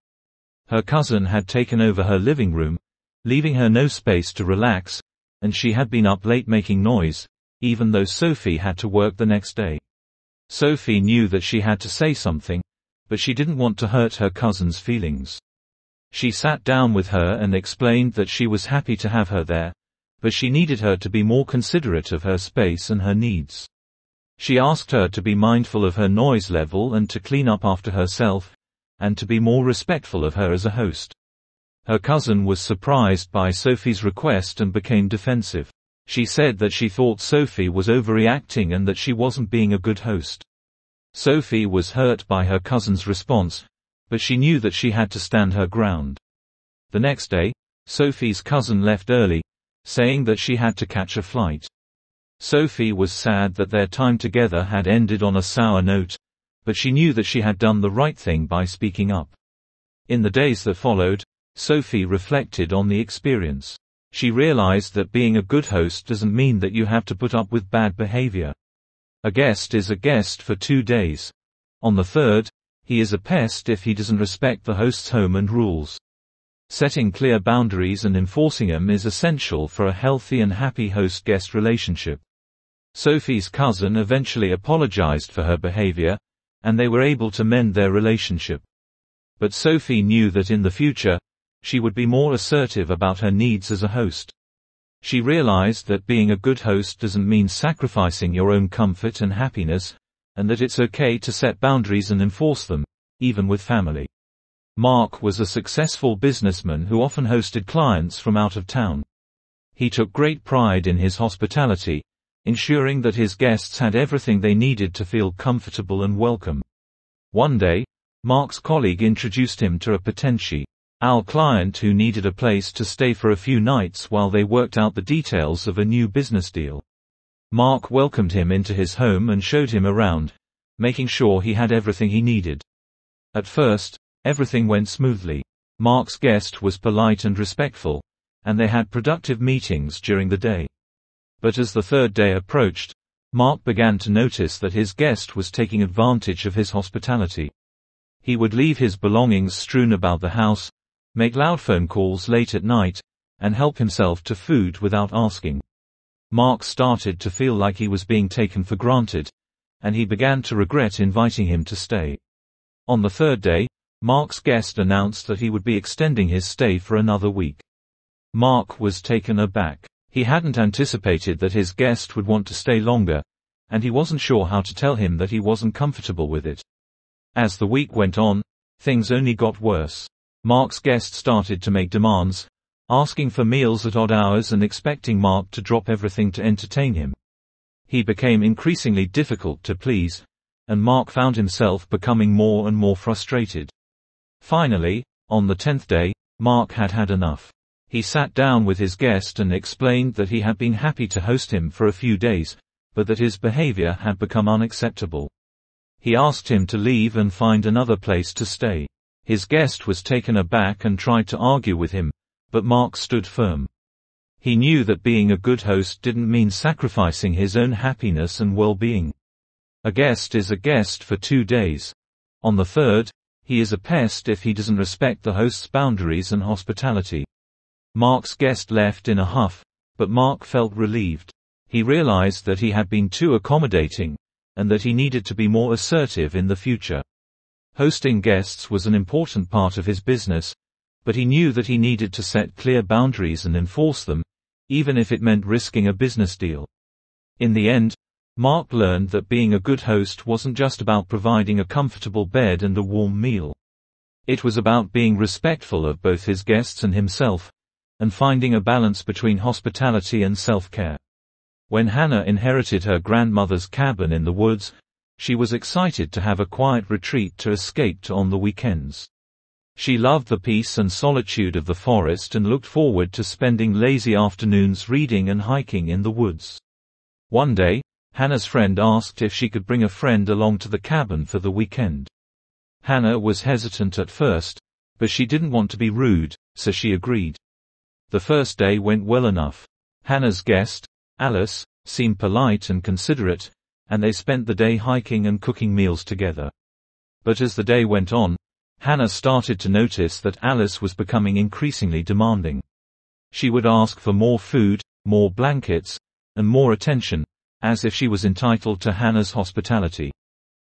Her cousin had taken over her living room, leaving her no space to relax, and she had been up late making noise, even though Sophie had to work the next day. Sophie knew that she had to say something, but she didn't want to hurt her cousin's feelings. She sat down with her and explained that she was happy to have her there, but she needed her to be more considerate of her space and her needs. She asked her to be mindful of her noise level and to clean up after herself, and to be more respectful of her as a host. Her cousin was surprised by Sophie's request and became defensive. She said that she thought Sophie was overreacting and that she wasn't being a good host. Sophie was hurt by her cousin's response, but she knew that she had to stand her ground. The next day, Sophie's cousin left early, saying that she had to catch a flight. Sophie was sad that their time together had ended on a sour note, but she knew that she had done the right thing by speaking up. In the days that followed, Sophie reflected on the experience. She realized that being a good host doesn't mean that you have to put up with bad behavior. A guest is a guest for two days. On the third, he is a pest if he doesn't respect the host's home and rules. Setting clear boundaries and enforcing them is essential for a healthy and happy host-guest relationship. Sophie's cousin eventually apologized for her behavior, and they were able to mend their relationship. But Sophie knew that in the future, she would be more assertive about her needs as a host. She realized that being a good host doesn't mean sacrificing your own comfort and happiness, and that it's okay to set boundaries and enforce them, even with family. Mark was a successful businessman who often hosted clients from out of town. He took great pride in his hospitality, ensuring that his guests had everything they needed to feel comfortable and welcome. One day, Mark's colleague introduced him to a potential client who needed a place to stay for a few nights while they worked out the details of a new business deal. Mark welcomed him into his home and showed him around, making sure he had everything he needed. At first, everything went smoothly. Mark's guest was polite and respectful, and they had productive meetings during the day. But as the third day approached, Mark began to notice that his guest was taking advantage of his hospitality. He would leave his belongings strewn about the house, make loud phone calls late at night, and help himself to food without asking. Mark started to feel like he was being taken for granted, and he began to regret inviting him to stay. On the third day, Mark's guest announced that he would be extending his stay for another week. Mark was taken aback. He hadn't anticipated that his guest would want to stay longer, and he wasn't sure how to tell him that he wasn't comfortable with it. As the week went on, things only got worse. Mark's guest started to make demands, asking for meals at odd hours and expecting Mark to drop everything to entertain him. He became increasingly difficult to please, and Mark found himself becoming more and more frustrated. Finally, on the tenth day, Mark had had enough. He sat down with his guest and explained that he had been happy to host him for a few days, but that his behavior had become unacceptable. He asked him to leave and find another place to stay. His guest was taken aback and tried to argue with him, but Mark stood firm. He knew that being a good host didn't mean sacrificing his own happiness and well-being. A guest is a guest for two days. On the third, he is a pest if he doesn't respect the host's boundaries and hospitality. Mark's guest left in a huff, but Mark felt relieved. He realized that he had been too accommodating, and that he needed to be more assertive in the future. Hosting guests was an important part of his business, but he knew that he needed to set clear boundaries and enforce them, even if it meant risking a business deal. In the end, Mark learned that being a good host wasn't just about providing a comfortable bed and a warm meal. It was about being respectful of both his guests and himself, and finding a balance between hospitality and self-care. When Hannah inherited her grandmother's cabin in the woods, she was excited to have a quiet retreat to escape to on the weekends. She loved the peace and solitude of the forest and looked forward to spending lazy afternoons reading and hiking in the woods. One day, Hannah's friend asked if she could bring a friend along to the cabin for the weekend. Hannah was hesitant at first, but she didn't want to be rude, so she agreed. The first day went well enough. Hannah's guest, Alice, seemed polite and considerate, and they spent the day hiking and cooking meals together. But as the day went on, Hannah started to notice that Alice was becoming increasingly demanding. She would ask for more food, more blankets, and more attention, as if she was entitled to Hannah's hospitality.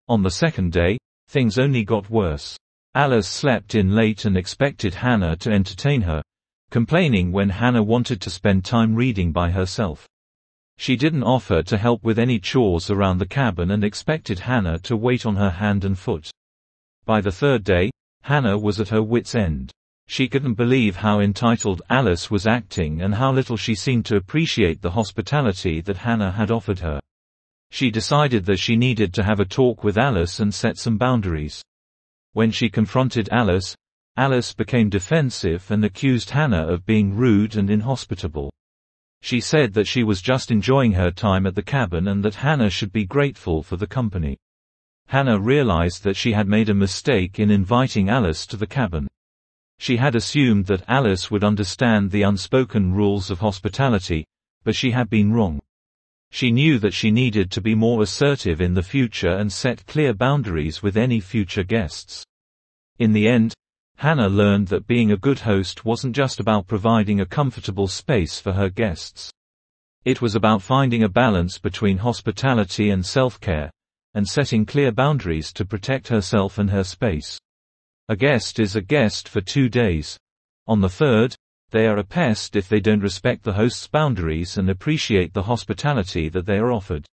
On the second day, things only got worse. Alice slept in late and expected Hannah to entertain her, complaining when Hannah wanted to spend time reading by herself. She didn't offer to help with any chores around the cabin and expected Hannah to wait on her hand and foot. By the third day, Hannah was at her wit's end. She couldn't believe how entitled Alice was acting and how little she seemed to appreciate the hospitality that Hannah had offered her. She decided that she needed to have a talk with Alice and set some boundaries. When she confronted Alice, Alice became defensive and accused Hannah of being rude and inhospitable. She said that she was just enjoying her time at the cabin and that Hannah should be grateful for the company. Hannah realized that she had made a mistake in inviting Alice to the cabin. She had assumed that Alice would understand the unspoken rules of hospitality, but she had been wrong. She knew that she needed to be more assertive in the future and set clear boundaries with any future guests. In the end, Hannah learned that being a good host wasn't just about providing a comfortable space for her guests. It was about finding a balance between hospitality and self-care, and setting clear boundaries to protect herself and her space. A guest is a guest for two days. On the third, they are a pest if they don't respect the host's boundaries and appreciate the hospitality that they are offered.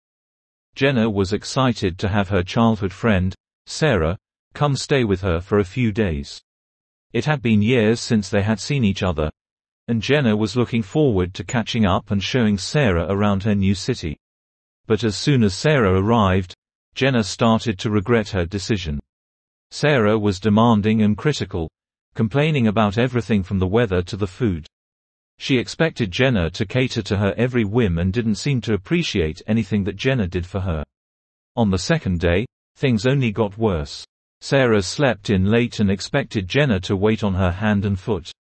Jenna was excited to have her childhood friend, Sarah, come stay with her for a few days. It had been years since they had seen each other, and Jenna was looking forward to catching up and showing Sarah around her new city. But as soon as Sarah arrived, Jenna started to regret her decision. Sarah was demanding and critical, complaining about everything from the weather to the food. She expected Jenna to cater to her every whim and didn't seem to appreciate anything that Jenna did for her. On the second day, things only got worse. Sarah slept in late and expected Jenna to wait on her hand and foot.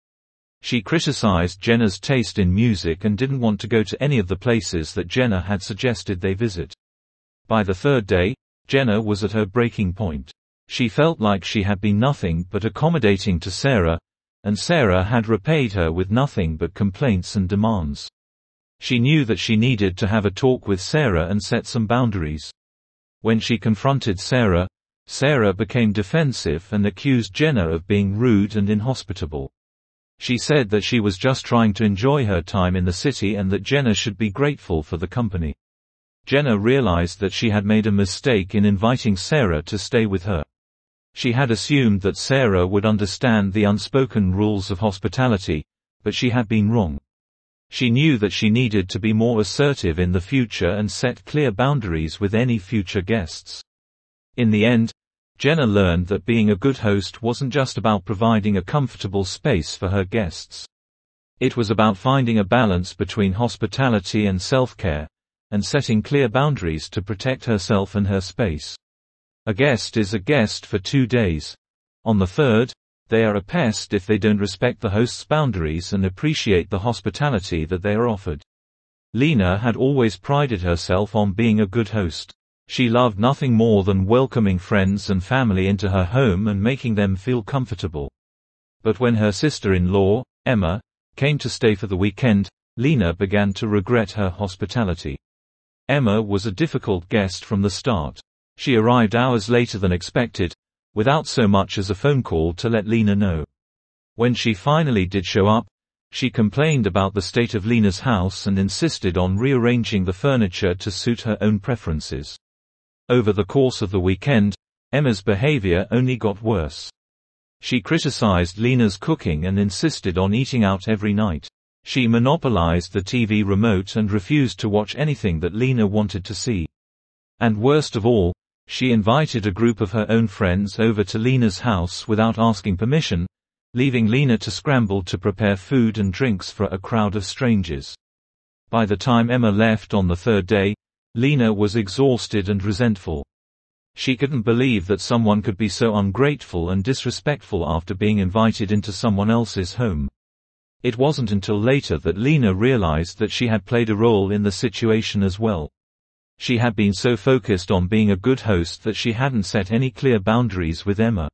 She criticized Jenna's taste in music and didn't want to go to any of the places that Jenna had suggested they visit. By the third day, Jenna was at her breaking point. She felt like she had been nothing but accommodating to Sarah, and Sarah had repaid her with nothing but complaints and demands. She knew that she needed to have a talk with Sarah and set some boundaries. When she confronted Sarah, Sarah became defensive and accused Jenna of being rude and inhospitable. She said that she was just trying to enjoy her time in the city and that Jenna should be grateful for the company. Jenna realized that she had made a mistake in inviting Sarah to stay with her. She had assumed that Sarah would understand the unspoken rules of hospitality, but she had been wrong. She knew that she needed to be more assertive in the future and set clear boundaries with any future guests. In the end, Jenna learned that being a good host wasn't just about providing a comfortable space for her guests. It was about finding a balance between hospitality and self-care, and setting clear boundaries to protect herself and her space. A guest is a guest for two days. On the third, they are a pest if they don't respect the host's boundaries and appreciate the hospitality that they are offered. Lena had always prided herself on being a good host. She loved nothing more than welcoming friends and family into her home and making them feel comfortable. But when her sister-in-law, Emma, came to stay for the weekend, Lena began to regret her hospitality. Emma was a difficult guest from the start. She arrived hours later than expected, without so much as a phone call to let Lena know. When she finally did show up, she complained about the state of Lena's house and insisted on rearranging the furniture to suit her own preferences. Over the course of the weekend, Emma's behavior only got worse. She criticized Lena's cooking and insisted on eating out every night. She monopolized the T V remote and refused to watch anything that Lena wanted to see. And worst of all, she invited a group of her own friends over to Lena's house without asking permission, leaving Lena to scramble to prepare food and drinks for a crowd of strangers. By the time Emma left on the third day, Lena was exhausted and resentful. She couldn't believe that someone could be so ungrateful and disrespectful after being invited into someone else's home. It wasn't until later that Lena realized that she had played a role in the situation as well. She had been so focused on being a good host that she hadn't set any clear boundaries with Emma.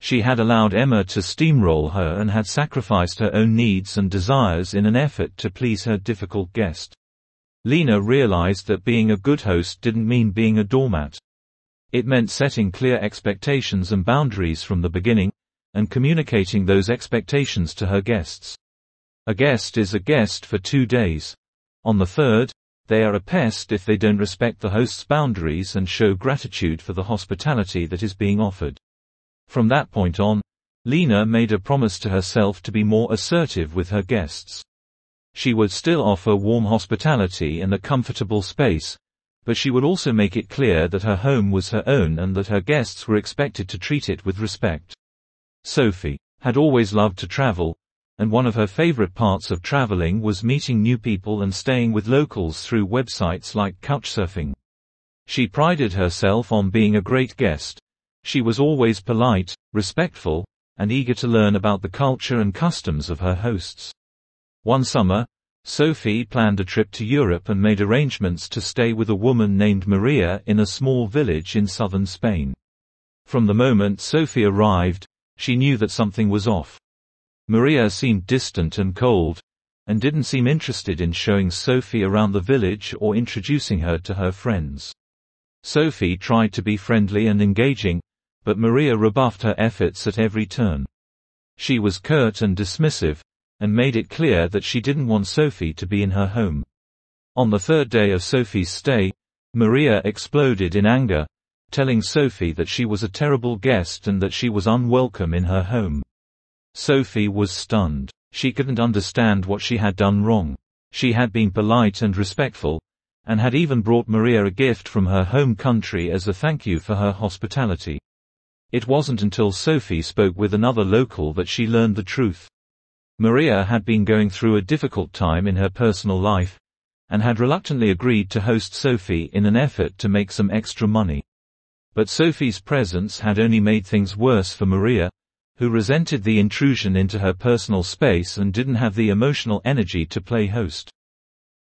She had allowed Emma to steamroll her and had sacrificed her own needs and desires in an effort to please her difficult guest. Lena realized that being a good host didn't mean being a doormat. It meant setting clear expectations and boundaries from the beginning, and communicating those expectations to her guests. A guest is a guest for two days. On the third, they are a pest if they don't respect the host's boundaries and show gratitude for the hospitality that is being offered. From that point on, Lena made a promise to herself to be more assertive with her guests. She would still offer warm hospitality and a comfortable space, but she would also make it clear that her home was her own and that her guests were expected to treat it with respect. Sophie had always loved to travel, and one of her favorite parts of traveling was meeting new people and staying with locals through websites like Couchsurfing. She prided herself on being a great guest. She was always polite, respectful, and eager to learn about the culture and customs of her hosts. One summer, Sophie planned a trip to Europe and made arrangements to stay with a woman named Maria in a small village in southern Spain. From the moment Sophie arrived, she knew that something was off. Maria seemed distant and cold, and didn't seem interested in showing Sophie around the village or introducing her to her friends. Sophie tried to be friendly and engaging, but Maria rebuffed her efforts at every turn. She was curt and dismissive, and made it clear that she didn't want Sophie to be in her home. On the third day of Sophie's stay, Maria exploded in anger, telling Sophie that she was a terrible guest and that she was unwelcome in her home. Sophie was stunned. She couldn't understand what she had done wrong. She had been polite and respectful, and had even brought Maria a gift from her home country as a thank you for her hospitality. It wasn't until Sophie spoke with another local that she learned the truth. Maria had been going through a difficult time in her personal life, and had reluctantly agreed to host Sophie in an effort to make some extra money. But Sophie's presence had only made things worse for Maria, who resented the intrusion into her personal space and didn't have the emotional energy to play host.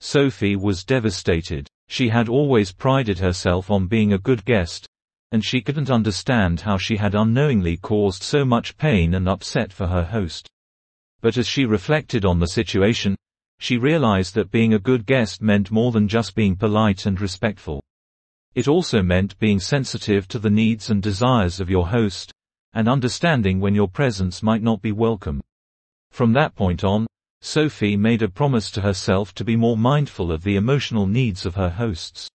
Sophie was devastated. She had always prided herself on being a good guest, and she couldn't understand how she had unknowingly caused so much pain and upset for her host. But as she reflected on the situation, she realized that being a good guest meant more than just being polite and respectful. It also meant being sensitive to the needs and desires of your host, and understanding when your presence might not be welcome. From that point on, Sophie made a promise to herself to be more mindful of the emotional needs of her hosts.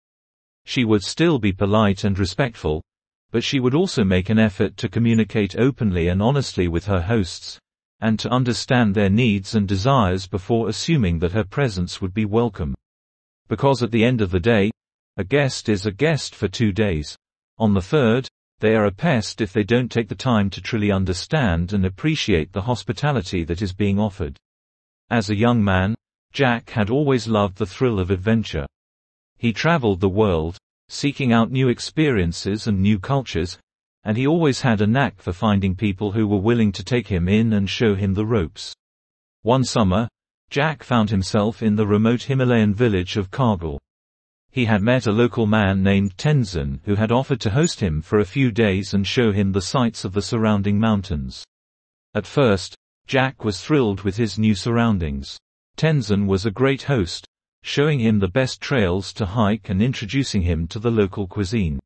She would still be polite and respectful, but she would also make an effort to communicate openly and honestly with her hosts, and to understand their needs and desires before assuming that her presence would be welcome. Because at the end of the day, a guest is a guest for two days. On the third, they are a pest if they don't take the time to truly understand and appreciate the hospitality that is being offered. As a young man, Jack had always loved the thrill of adventure. He traveled the world, seeking out new experiences and new cultures, and he always had a knack for finding people who were willing to take him in and show him the ropes. One summer, Jack found himself in the remote Himalayan village of Kargil. He had met a local man named Tenzin who had offered to host him for a few days and show him the sights of the surrounding mountains. At first, Jack was thrilled with his new surroundings. Tenzin was a great host, showing him the best trails to hike and introducing him to the local cuisine.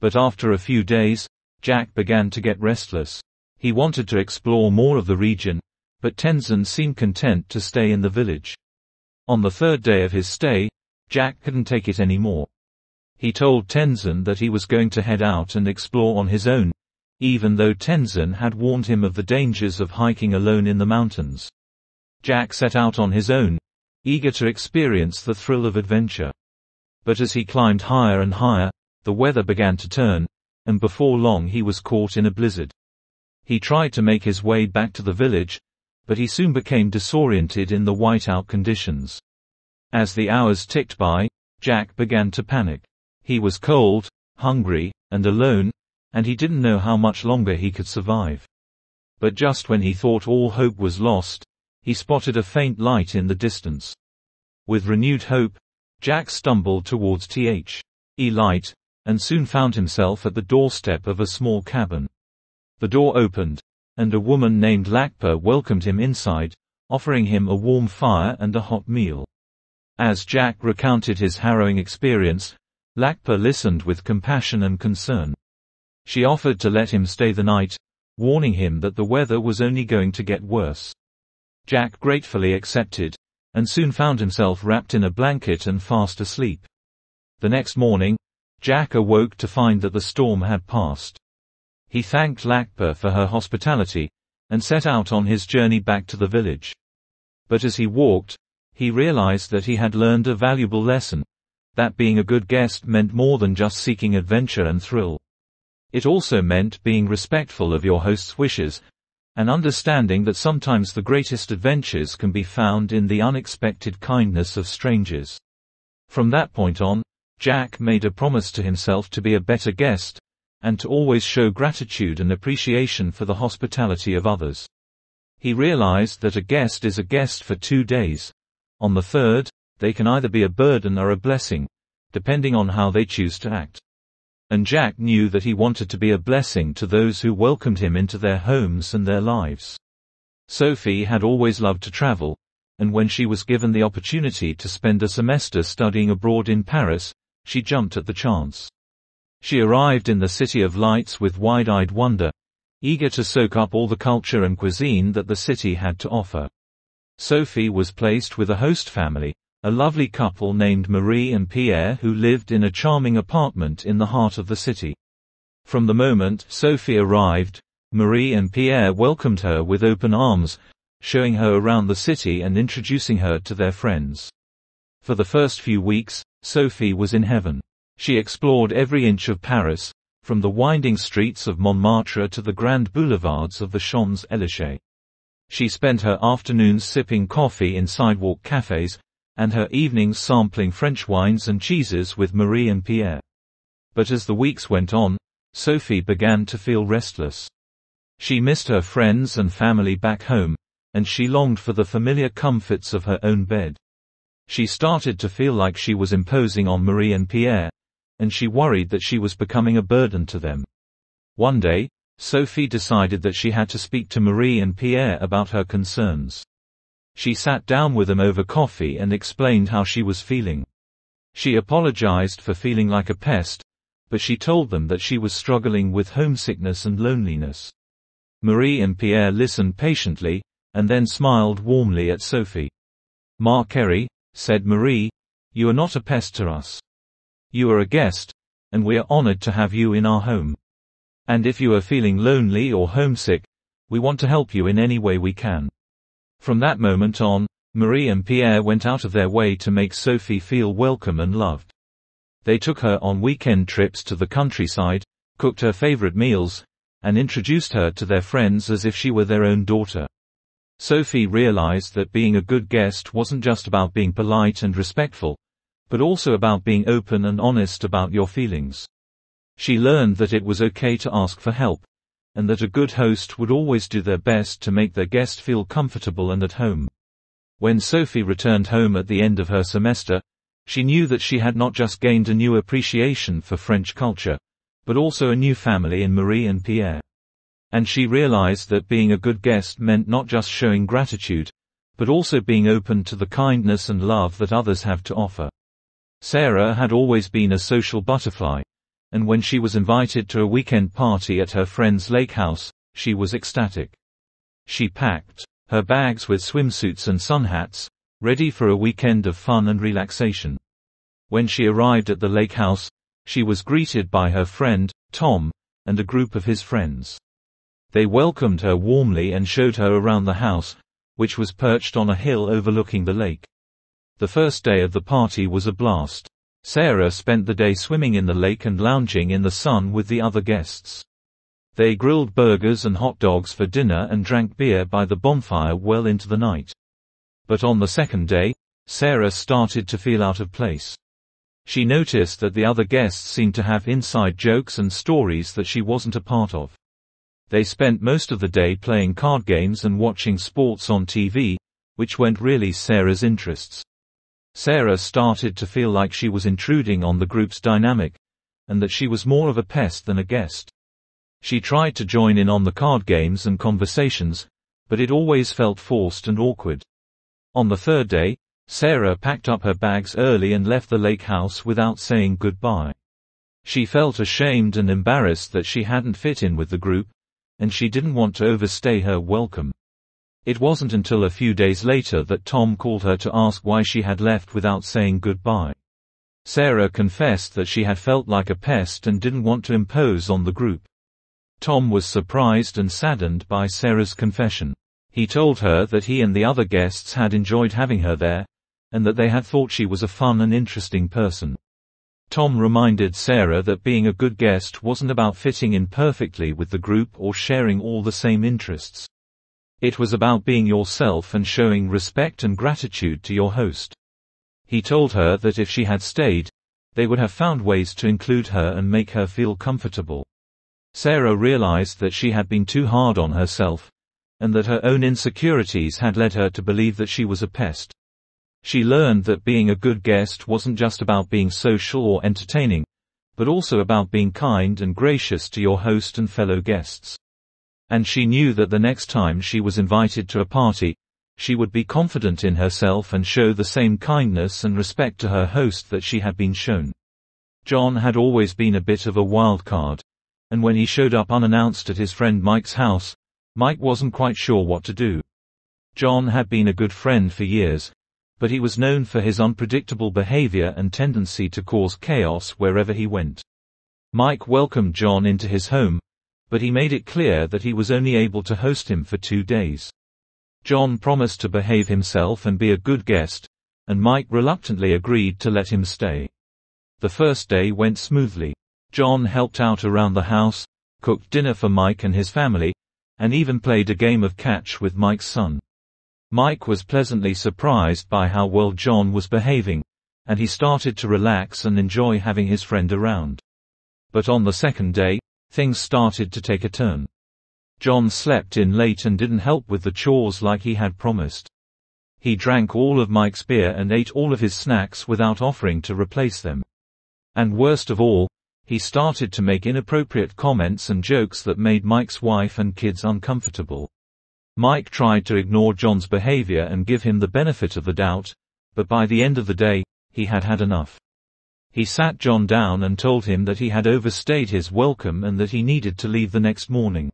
But after a few days, Jack began to get restless. He wanted to explore more of the region, but Tenzin seemed content to stay in the village. On the third day of his stay, Jack couldn't take it anymore. He told Tenzin that he was going to head out and explore on his own, even though Tenzin had warned him of the dangers of hiking alone in the mountains. Jack set out on his own, eager to experience the thrill of adventure. But as he climbed higher and higher, the weather began to turn, and before long he was caught in a blizzard. He tried to make his way back to the village, but he soon became disoriented in the whiteout conditions. As the hours ticked by, Jack began to panic. He was cold, hungry, and alone, and he didn't know how much longer he could survive. But just when he thought all hope was lost, he spotted a faint light in the distance. With renewed hope, Jack stumbled towards the light, and soon found himself at the doorstep of a small cabin. The door opened, and a woman named Lakpa welcomed him inside, offering him a warm fire and a hot meal. As Jack recounted his harrowing experience, Lakpa listened with compassion and concern. She offered to let him stay the night, warning him that the weather was only going to get worse. Jack gratefully accepted, and soon found himself wrapped in a blanket and fast asleep. The next morning, Jack awoke to find that the storm had passed. He thanked Lakpa for her hospitality, and set out on his journey back to the village. But as he walked, he realized that he had learned a valuable lesson, that being a good guest meant more than just seeking adventure and thrill. It also meant being respectful of your host's wishes, and understanding that sometimes the greatest adventures can be found in the unexpected kindness of strangers. From that point on, Jack made a promise to himself to be a better guest, and to always show gratitude and appreciation for the hospitality of others. He realized that a guest is a guest for two days. On the third, they can either be a burden or a blessing, depending on how they choose to act. And Jack knew that he wanted to be a blessing to those who welcomed him into their homes and their lives. Sophie had always loved to travel, and when she was given the opportunity to spend a semester studying abroad in Paris, she jumped at the chance. She arrived in the City of Lights with wide-eyed wonder, eager to soak up all the culture and cuisine that the city had to offer. Sophie was placed with a host family, a lovely couple named Marie and Pierre who lived in a charming apartment in the heart of the city. From the moment Sophie arrived, Marie and Pierre welcomed her with open arms, showing her around the city and introducing her to their friends. For the first few weeks, Sophie was in heaven. She explored every inch of Paris, from the winding streets of Montmartre to the grand boulevards of the Champs-Élysées. She spent her afternoons sipping coffee in sidewalk cafes, and her evenings sampling French wines and cheeses with Marie and Pierre. But as the weeks went on, Sophie began to feel restless. She missed her friends and family back home, and she longed for the familiar comforts of her own bed. She started to feel like she was imposing on Marie and Pierre, and she worried that she was becoming a burden to them. One day, Sophie decided that she had to speak to Marie and Pierre about her concerns. She sat down with them over coffee and explained how she was feeling. She apologized for feeling like a pest, but she told them that she was struggling with homesickness and loneliness. Marie and Pierre listened patiently, and then smiled warmly at Sophie. "Ma Kerry," said Marie, "you are not a pest to us. You are a guest, and we are honored to have you in our home. And if you are feeling lonely or homesick, we want to help you in any way we can." From that moment on, Marie and Pierre went out of their way to make Sophie feel welcome and loved. They took her on weekend trips to the countryside, cooked her favorite meals, and introduced her to their friends as if she were their own daughter. Sophie realized that being a good guest wasn't just about being polite and respectful, but also about being open and honest about your feelings. She learned that it was okay to ask for help, and that a good host would always do their best to make their guest feel comfortable and at home. When Sophie returned home at the end of her semester, she knew that she had not just gained a new appreciation for French culture, but also a new family in Marie and Pierre. And she realized that being a good guest meant not just showing gratitude, but also being open to the kindness and love that others have to offer. Sarah had always been a social butterfly, and when she was invited to a weekend party at her friend's lake house, she was ecstatic. She packed her bags with swimsuits and sun hats, ready for a weekend of fun and relaxation. When she arrived at the lake house, she was greeted by her friend, Tom, and a group of his friends. They welcomed her warmly and showed her around the house, which was perched on a hill overlooking the lake. The first day of the party was a blast. Sarah spent the day swimming in the lake and lounging in the sun with the other guests. They grilled burgers and hot dogs for dinner and drank beer by the bonfire well into the night. But on the second day, Sarah started to feel out of place. She noticed that the other guests seemed to have inside jokes and stories that she wasn't a part of. They spent most of the day playing card games and watching sports on T V, which weren't really Sarah's interests. Sarah started to feel like she was intruding on the group's dynamic, and that she was more of a pest than a guest. She tried to join in on the card games and conversations, but it always felt forced and awkward. On the third day, Sarah packed up her bags early and left the lake house without saying goodbye. She felt ashamed and embarrassed that she hadn't fit in with the group, and she didn't want to overstay her welcome. It wasn't until a few days later that Tom called her to ask why she had left without saying goodbye. Sarah confessed that she had felt like a pest and didn't want to impose on the group. Tom was surprised and saddened by Sarah's confession. He told her that he and the other guests had enjoyed having her there, and that they had thought she was a fun and interesting person. Tom reminded Sarah that being a good guest wasn't about fitting in perfectly with the group or sharing all the same interests. It was about being yourself and showing respect and gratitude to your host. He told her that if she had stayed, They would have found ways to include her and make her feel comfortable. Sarah realized that she had been too hard on herself, and that her own insecurities had led her to believe that she was a pest. She learned that being a good guest wasn't just about being social or entertaining, but also about being kind and gracious to your host and fellow guests. And she knew that the next time she was invited to a party, she would be confident in herself and show the same kindness and respect to her host that she had been shown. John had always been a bit of a wild card, and when he showed up unannounced at his friend Mike's house, Mike wasn't quite sure what to do. John had been a good friend for years, but he was known for his unpredictable behavior and tendency to cause chaos wherever he went. Mike welcomed John into his home, but he made it clear that he was only able to host him for two days. John promised to behave himself and be a good guest, and Mike reluctantly agreed to let him stay. The first day went smoothly. John helped out around the house, cooked dinner for Mike and his family, and even played a game of catch with Mike's son. Mike was pleasantly surprised by how well John was behaving, and he started to relax and enjoy having his friend around. But on the second day, things started to take a turn. John slept in late and didn't help with the chores like he had promised. He drank all of Mike's beer and ate all of his snacks without offering to replace them. And worst of all, he started to make inappropriate comments and jokes that made Mike's wife and kids uncomfortable. Mike tried to ignore John's behavior and give him the benefit of the doubt, but by the end of the day, he had had enough. He sat John down and told him that he had overstayed his welcome and that he needed to leave the next morning.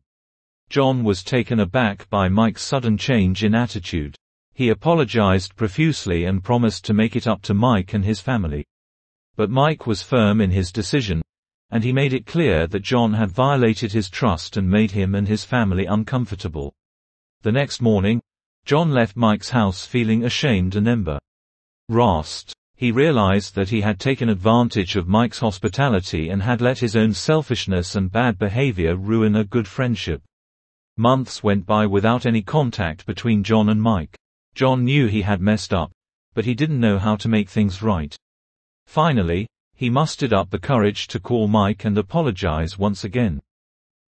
John was taken aback by Mike's sudden change in attitude. He apologized profusely and promised to make it up to Mike and his family. But Mike was firm in his decision, and he made it clear that John had violated his trust and made him and his family uncomfortable. The next morning, John left Mike's house feeling ashamed and embarrassed. He realized that he had taken advantage of Mike's hospitality and had let his own selfishness and bad behavior ruin a good friendship. Months went by without any contact between John and Mike. John knew he had messed up, but he didn't know how to make things right. Finally, he mustered up the courage to call Mike and apologize once again.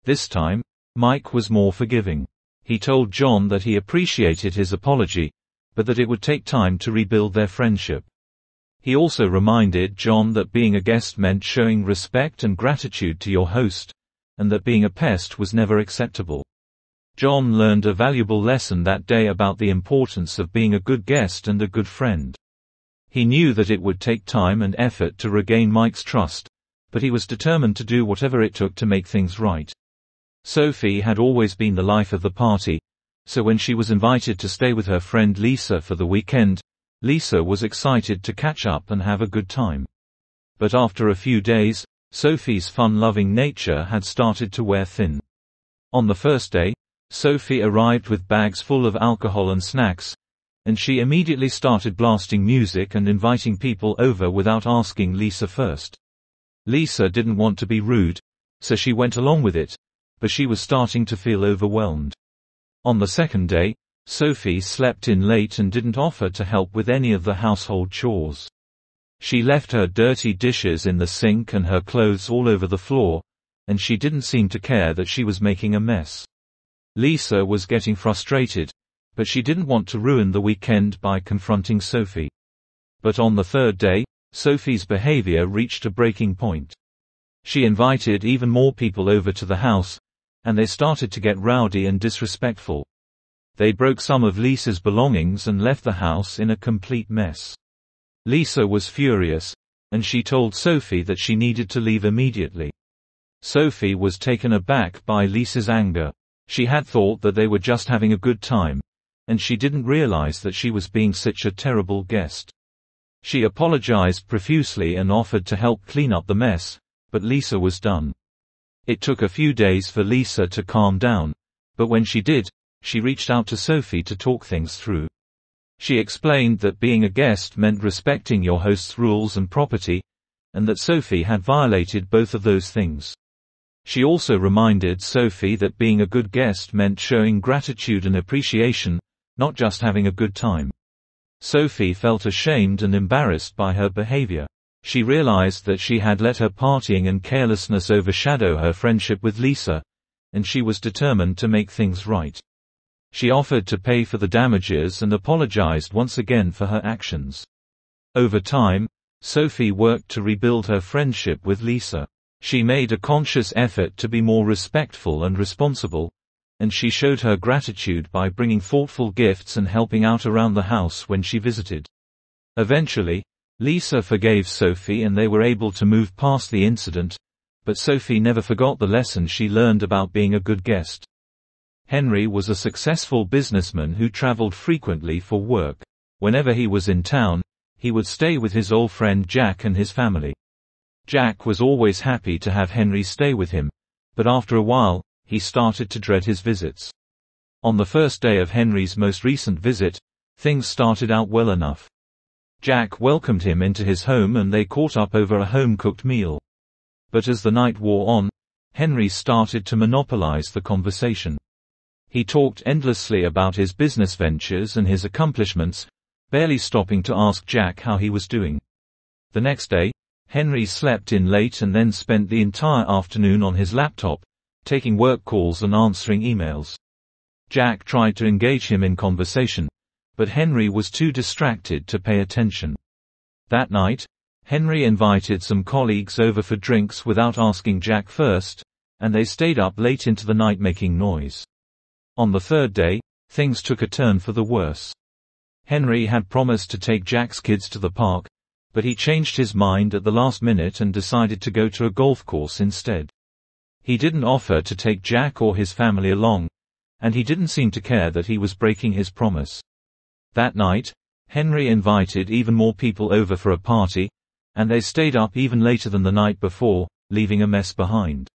This time, Mike was more forgiving. He told John that he appreciated his apology, but that it would take time to rebuild their friendship. He also reminded John that being a guest meant showing respect and gratitude to your host, and that being a pest was never acceptable. John learned a valuable lesson that day about the importance of being a good guest and a good friend. He knew that it would take time and effort to regain Mike's trust, but he was determined to do whatever it took to make things right. Sophie had always been the life of the party, so when she was invited to stay with her friend Lisa for the weekend, Lisa was excited to catch up and have a good time. But after a few days, Sophie's fun-loving nature had started to wear thin. On the first day, Sophie arrived with bags full of alcohol and snacks, and she immediately started blasting music and inviting people over without asking Lisa first. Lisa didn't want to be rude, so she went along with it, but she was starting to feel overwhelmed. On the second day, Sophie slept in late and didn't offer to help with any of the household chores. She left her dirty dishes in the sink and her clothes all over the floor, and she didn't seem to care that she was making a mess. Lisa was getting frustrated, but she didn't want to ruin the weekend by confronting Sophie. But on the third day, Sophie's behavior reached a breaking point. She invited even more people over to the house, and they started to get rowdy and disrespectful. They broke some of Lisa's belongings and left the house in a complete mess. Lisa was furious, and she told Sophie that she needed to leave immediately. Sophie was taken aback by Lisa's anger. She had thought that they were just having a good time, and she didn't realize that she was being such a terrible guest. She apologized profusely and offered to help clean up the mess, but Lisa was done. It took a few days for Lisa to calm down, but when she did, she reached out to Sophie to talk things through. She explained that being a guest meant respecting your host's rules and property, and that Sophie had violated both of those things. She also reminded Sophie that being a good guest meant showing gratitude and appreciation, not just having a good time. Sophie felt ashamed and embarrassed by her behavior. She realized that she had let her partying and carelessness overshadow her friendship with Lisa, and she was determined to make things right. She offered to pay for the damages and apologized once again for her actions. Over time, Sophie worked to rebuild her friendship with Lisa. She made a conscious effort to be more respectful and responsible, and she showed her gratitude by bringing thoughtful gifts and helping out around the house when she visited. Eventually, Lisa forgave Sophie and they were able to move past the incident, but Sophie never forgot the lesson she learned about being a good guest. Henry was a successful businessman who traveled frequently for work. Whenever he was in town, he would stay with his old friend Jack and his family. Jack was always happy to have Henry stay with him, but after a while, he started to dread his visits. On the first day of Henry's most recent visit, things started out well enough. Jack welcomed him into his home and they caught up over a home-cooked meal. But as the night wore on, Henry started to monopolize the conversation. He talked endlessly about his business ventures and his accomplishments, barely stopping to ask Jack how he was doing. The next day, Henry slept in late and then spent the entire afternoon on his laptop, taking work calls and answering emails. Jack tried to engage him in conversation, but Henry was too distracted to pay attention. That night, Henry invited some colleagues over for drinks without asking Jack first, and they stayed up late into the night making noise. On the third day, things took a turn for the worse. Henry had promised to take Jack's kids to the park, but he changed his mind at the last minute and decided to go to a golf course instead. He didn't offer to take Jack or his family along, and he didn't seem to care that he was breaking his promise. That night, Henry invited even more people over for a party, and they stayed up even later than the night before, leaving a mess behind.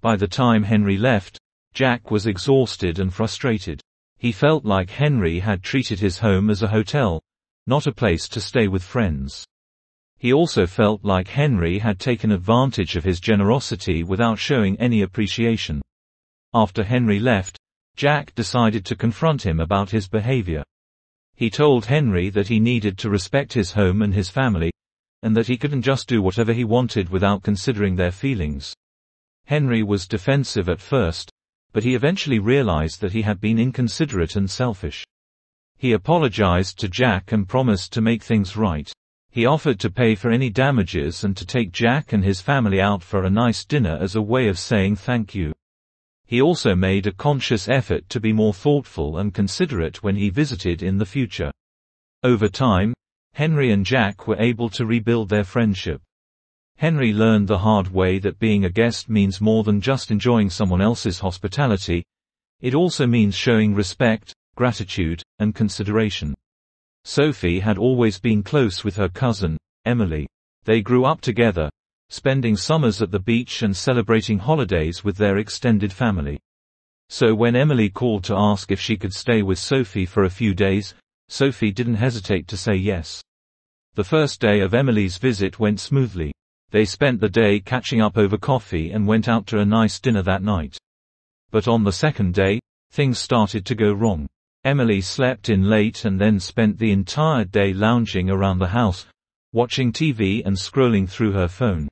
By the time Henry left, Jack was exhausted and frustrated. He felt like Henry had treated his home as a hotel, not a place to stay with friends. He also felt like Henry had taken advantage of his generosity without showing any appreciation. After Henry left, Jack decided to confront him about his behavior. He told Henry that he needed to respect his home and his family, and that he couldn't just do whatever he wanted without considering their feelings. Henry was defensive at first, but he eventually realized that he had been inconsiderate and selfish. He apologized to Jack and promised to make things right. He offered to pay for any damages and to take Jack and his family out for a nice dinner as a way of saying thank you. He also made a conscious effort to be more thoughtful and considerate when he visited in the future. Over time, Henry and Jack were able to rebuild their friendship. Henry learned the hard way that being a guest means more than just enjoying someone else's hospitality. It also means showing respect, gratitude, and consideration. Sophie had always been close with her cousin, Emily. They grew up together, spending summers at the beach and celebrating holidays with their extended family. So when Emily called to ask if she could stay with Sophie for a few days, Sophie didn't hesitate to say yes. The first day of Emily's visit went smoothly. They spent the day catching up over coffee and went out to a nice dinner that night. But on the second day, things started to go wrong. Emily slept in late and then spent the entire day lounging around the house, watching T V and scrolling through her phone.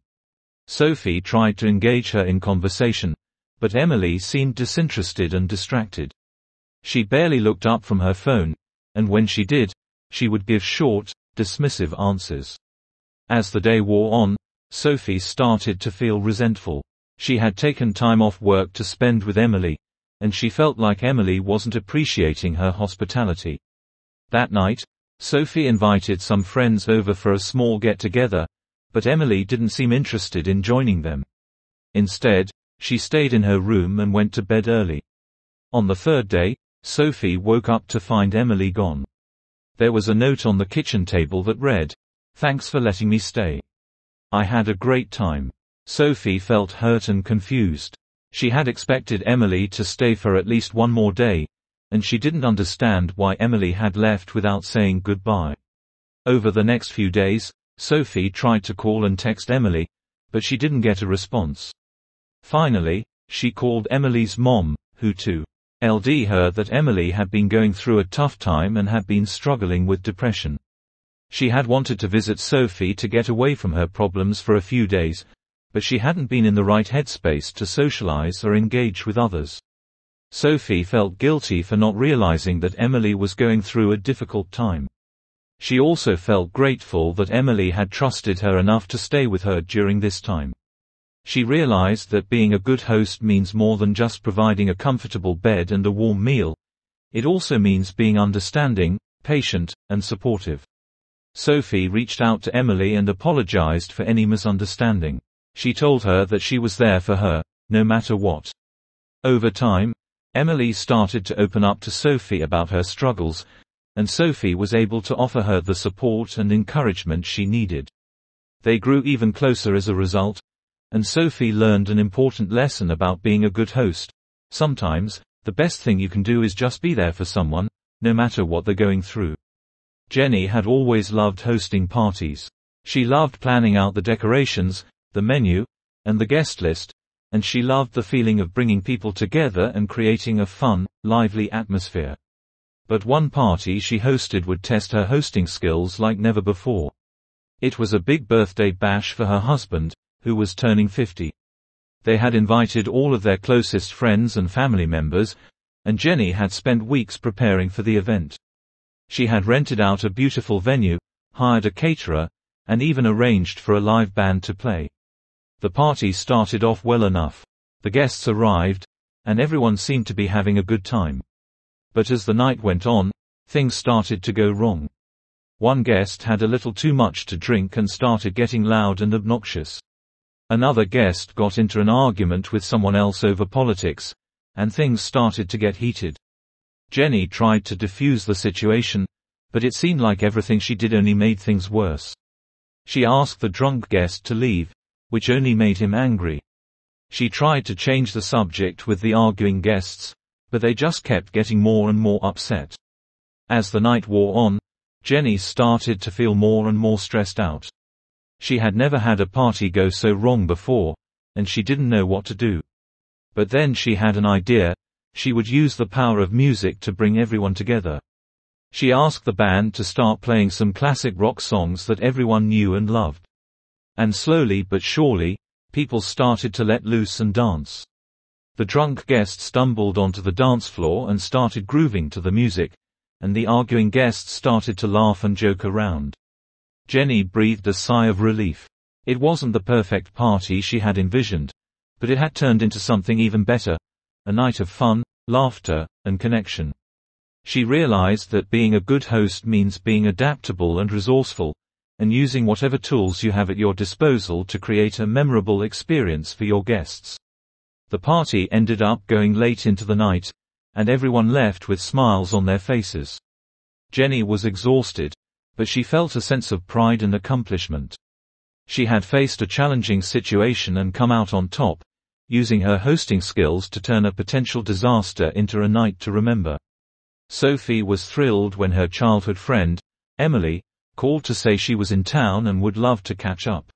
Sophie tried to engage her in conversation, but Emily seemed disinterested and distracted. She barely looked up from her phone, and when she did, she would give short, dismissive answers. As the day wore on, Sophie started to feel resentful. She had taken time off work to spend with Emily, and she felt like Emily wasn't appreciating her hospitality. That night, Sophie invited some friends over for a small get-together, but Emily didn't seem interested in joining them. Instead, she stayed in her room and went to bed early. On the third day, Sophie woke up to find Emily gone. There was a note on the kitchen table that read, "Thanks for letting me stay. I had a great time." Sophie felt hurt and confused. She had expected Emily to stay for at least one more day, and she didn't understand why Emily had left without saying goodbye. Over the next few days, Sophie tried to call and text Emily, but she didn't get a response. Finally, she called Emily's mom, who told her that Emily had been going through a tough time and had been struggling with depression. She had wanted to visit Sophie to get away from her problems for a few days, but she hadn't been in the right headspace to socialize or engage with others. Sophie felt guilty for not realizing that Emily was going through a difficult time. She also felt grateful that Emily had trusted her enough to stay with her during this time. She realized that being a good host means more than just providing a comfortable bed and a warm meal. It also means being understanding, patient, and supportive. Sophie reached out to Emily and apologized for any misunderstanding. She told her that she was there for her, no matter what. Over time, Emily started to open up to Sophie about her struggles, and Sophie was able to offer her the support and encouragement she needed. They grew even closer as a result, and Sophie learned an important lesson about being a good host. Sometimes, the best thing you can do is just be there for someone, no matter what they're going through. Jenny had always loved hosting parties. She loved planning out the decorations, the menu, and the guest list, and she loved the feeling of bringing people together and creating a fun, lively atmosphere. But one party she hosted would test her hosting skills like never before. It was a big birthday bash for her husband, who was turning fifty. They had invited all of their closest friends and family members, and Jenny had spent weeks preparing for the event. She had rented out a beautiful venue, hired a caterer, and even arranged for a live band to play. The party started off well enough. The guests arrived, and everyone seemed to be having a good time. But as the night went on, things started to go wrong. One guest had a little too much to drink and started getting loud and obnoxious. Another guest got into an argument with someone else over politics, and things started to get heated. Jenny tried to defuse the situation, but it seemed like everything she did only made things worse. She asked the drunk guest to leave, which only made him angry. She tried to change the subject with the arguing guests, but they just kept getting more and more upset. As the night wore on, Jenny started to feel more and more stressed out. She had never had a party go so wrong before, and she didn't know what to do. But then she had an idea. She would use the power of music to bring everyone together. She asked the band to start playing some classic rock songs that everyone knew and loved. And slowly but surely, people started to let loose and dance. The drunk guest stumbled onto the dance floor and started grooving to the music, and the arguing guests started to laugh and joke around. Jenny breathed a sigh of relief. It wasn't the perfect party she had envisioned, but it had turned into something even better, a night of fun, laughter, and connection. She realized that being a good host means being adaptable and resourceful, and using whatever tools you have at your disposal to create a memorable experience for your guests. The party ended up going late into the night, and everyone left with smiles on their faces. Jenny was exhausted, but she felt a sense of pride and accomplishment. She had faced a challenging situation and come out on top, using her hosting skills to turn a potential disaster into a night to remember. Sophie was thrilled when her childhood friend, Emily, called to say she was in town and would love to catch up.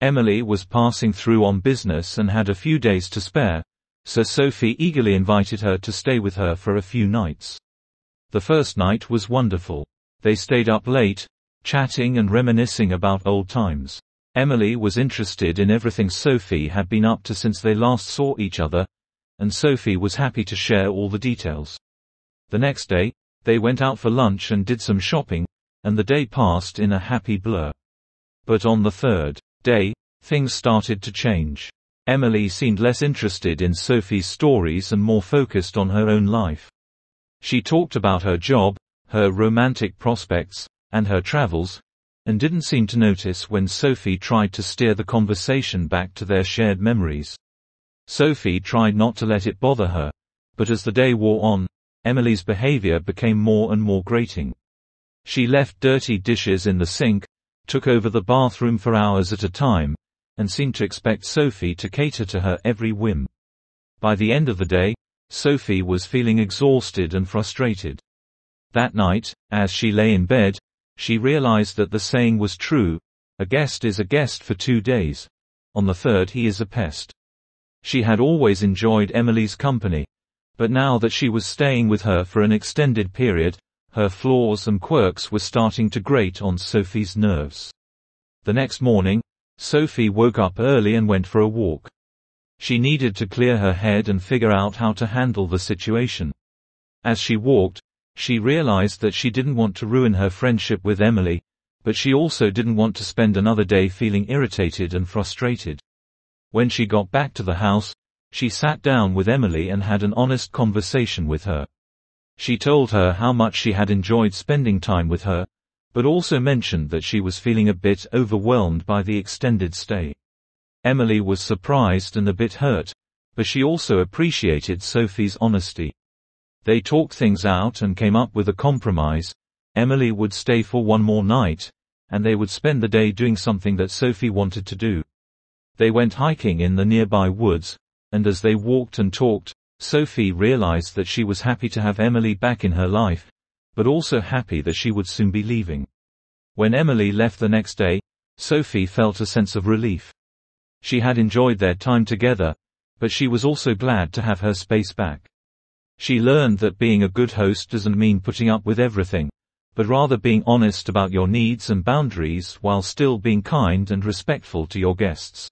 Emily was passing through on business and had a few days to spare, so Sophie eagerly invited her to stay with her for a few nights. The first night was wonderful. They stayed up late, chatting and reminiscing about old times. Emily was interested in everything Sophie had been up to since they last saw each other, and Sophie was happy to share all the details. The next day, they went out for lunch and did some shopping, and the day passed in a happy blur. But on the third day, things started to change. Emily seemed less interested in Sophie's stories and more focused on her own life. She talked about her job, her romantic prospects, and her travels, and didn't seem to notice when Sophie tried to steer the conversation back to their shared memories. Sophie tried not to let it bother her, but as the day wore on, Emily's behavior became more and more grating. She left dirty dishes in the sink, took over the bathroom for hours at a time, and seemed to expect Sophie to cater to her every whim. By the end of the day, Sophie was feeling exhausted and frustrated. That night, as she lay in bed, she realized that the saying was true: a guest is a guest for two days. On the third, he is a pest. She had always enjoyed Emily's company, but now that she was staying with her for an extended period, Her flaws and quirks were starting to grate on Sophie's nerves. The next morning, Sophie woke up early and went for a walk. She needed to clear her head and figure out how to handle the situation. As she walked, she realized that she didn't want to ruin her friendship with Emily, but she also didn't want to spend another day feeling irritated and frustrated. When she got back to the house, she sat down with Emily and had an honest conversation with her. She told her how much she had enjoyed spending time with her, but also mentioned that she was feeling a bit overwhelmed by the extended stay. Emily was surprised and a bit hurt, but she also appreciated Sophie's honesty. They talked things out and came up with a compromise. Emily would stay for one more night, and they would spend the day doing something that Sophie wanted to do. They went hiking in the nearby woods, and as they walked and talked, Sophie realized that she was happy to have Emily back in her life, but also happy that she would soon be leaving. When Emily left the next day, Sophie felt a sense of relief. She had enjoyed their time together, but she was also glad to have her space back. She learned that being a good host doesn't mean putting up with everything, but rather being honest about your needs and boundaries while still being kind and respectful to your guests.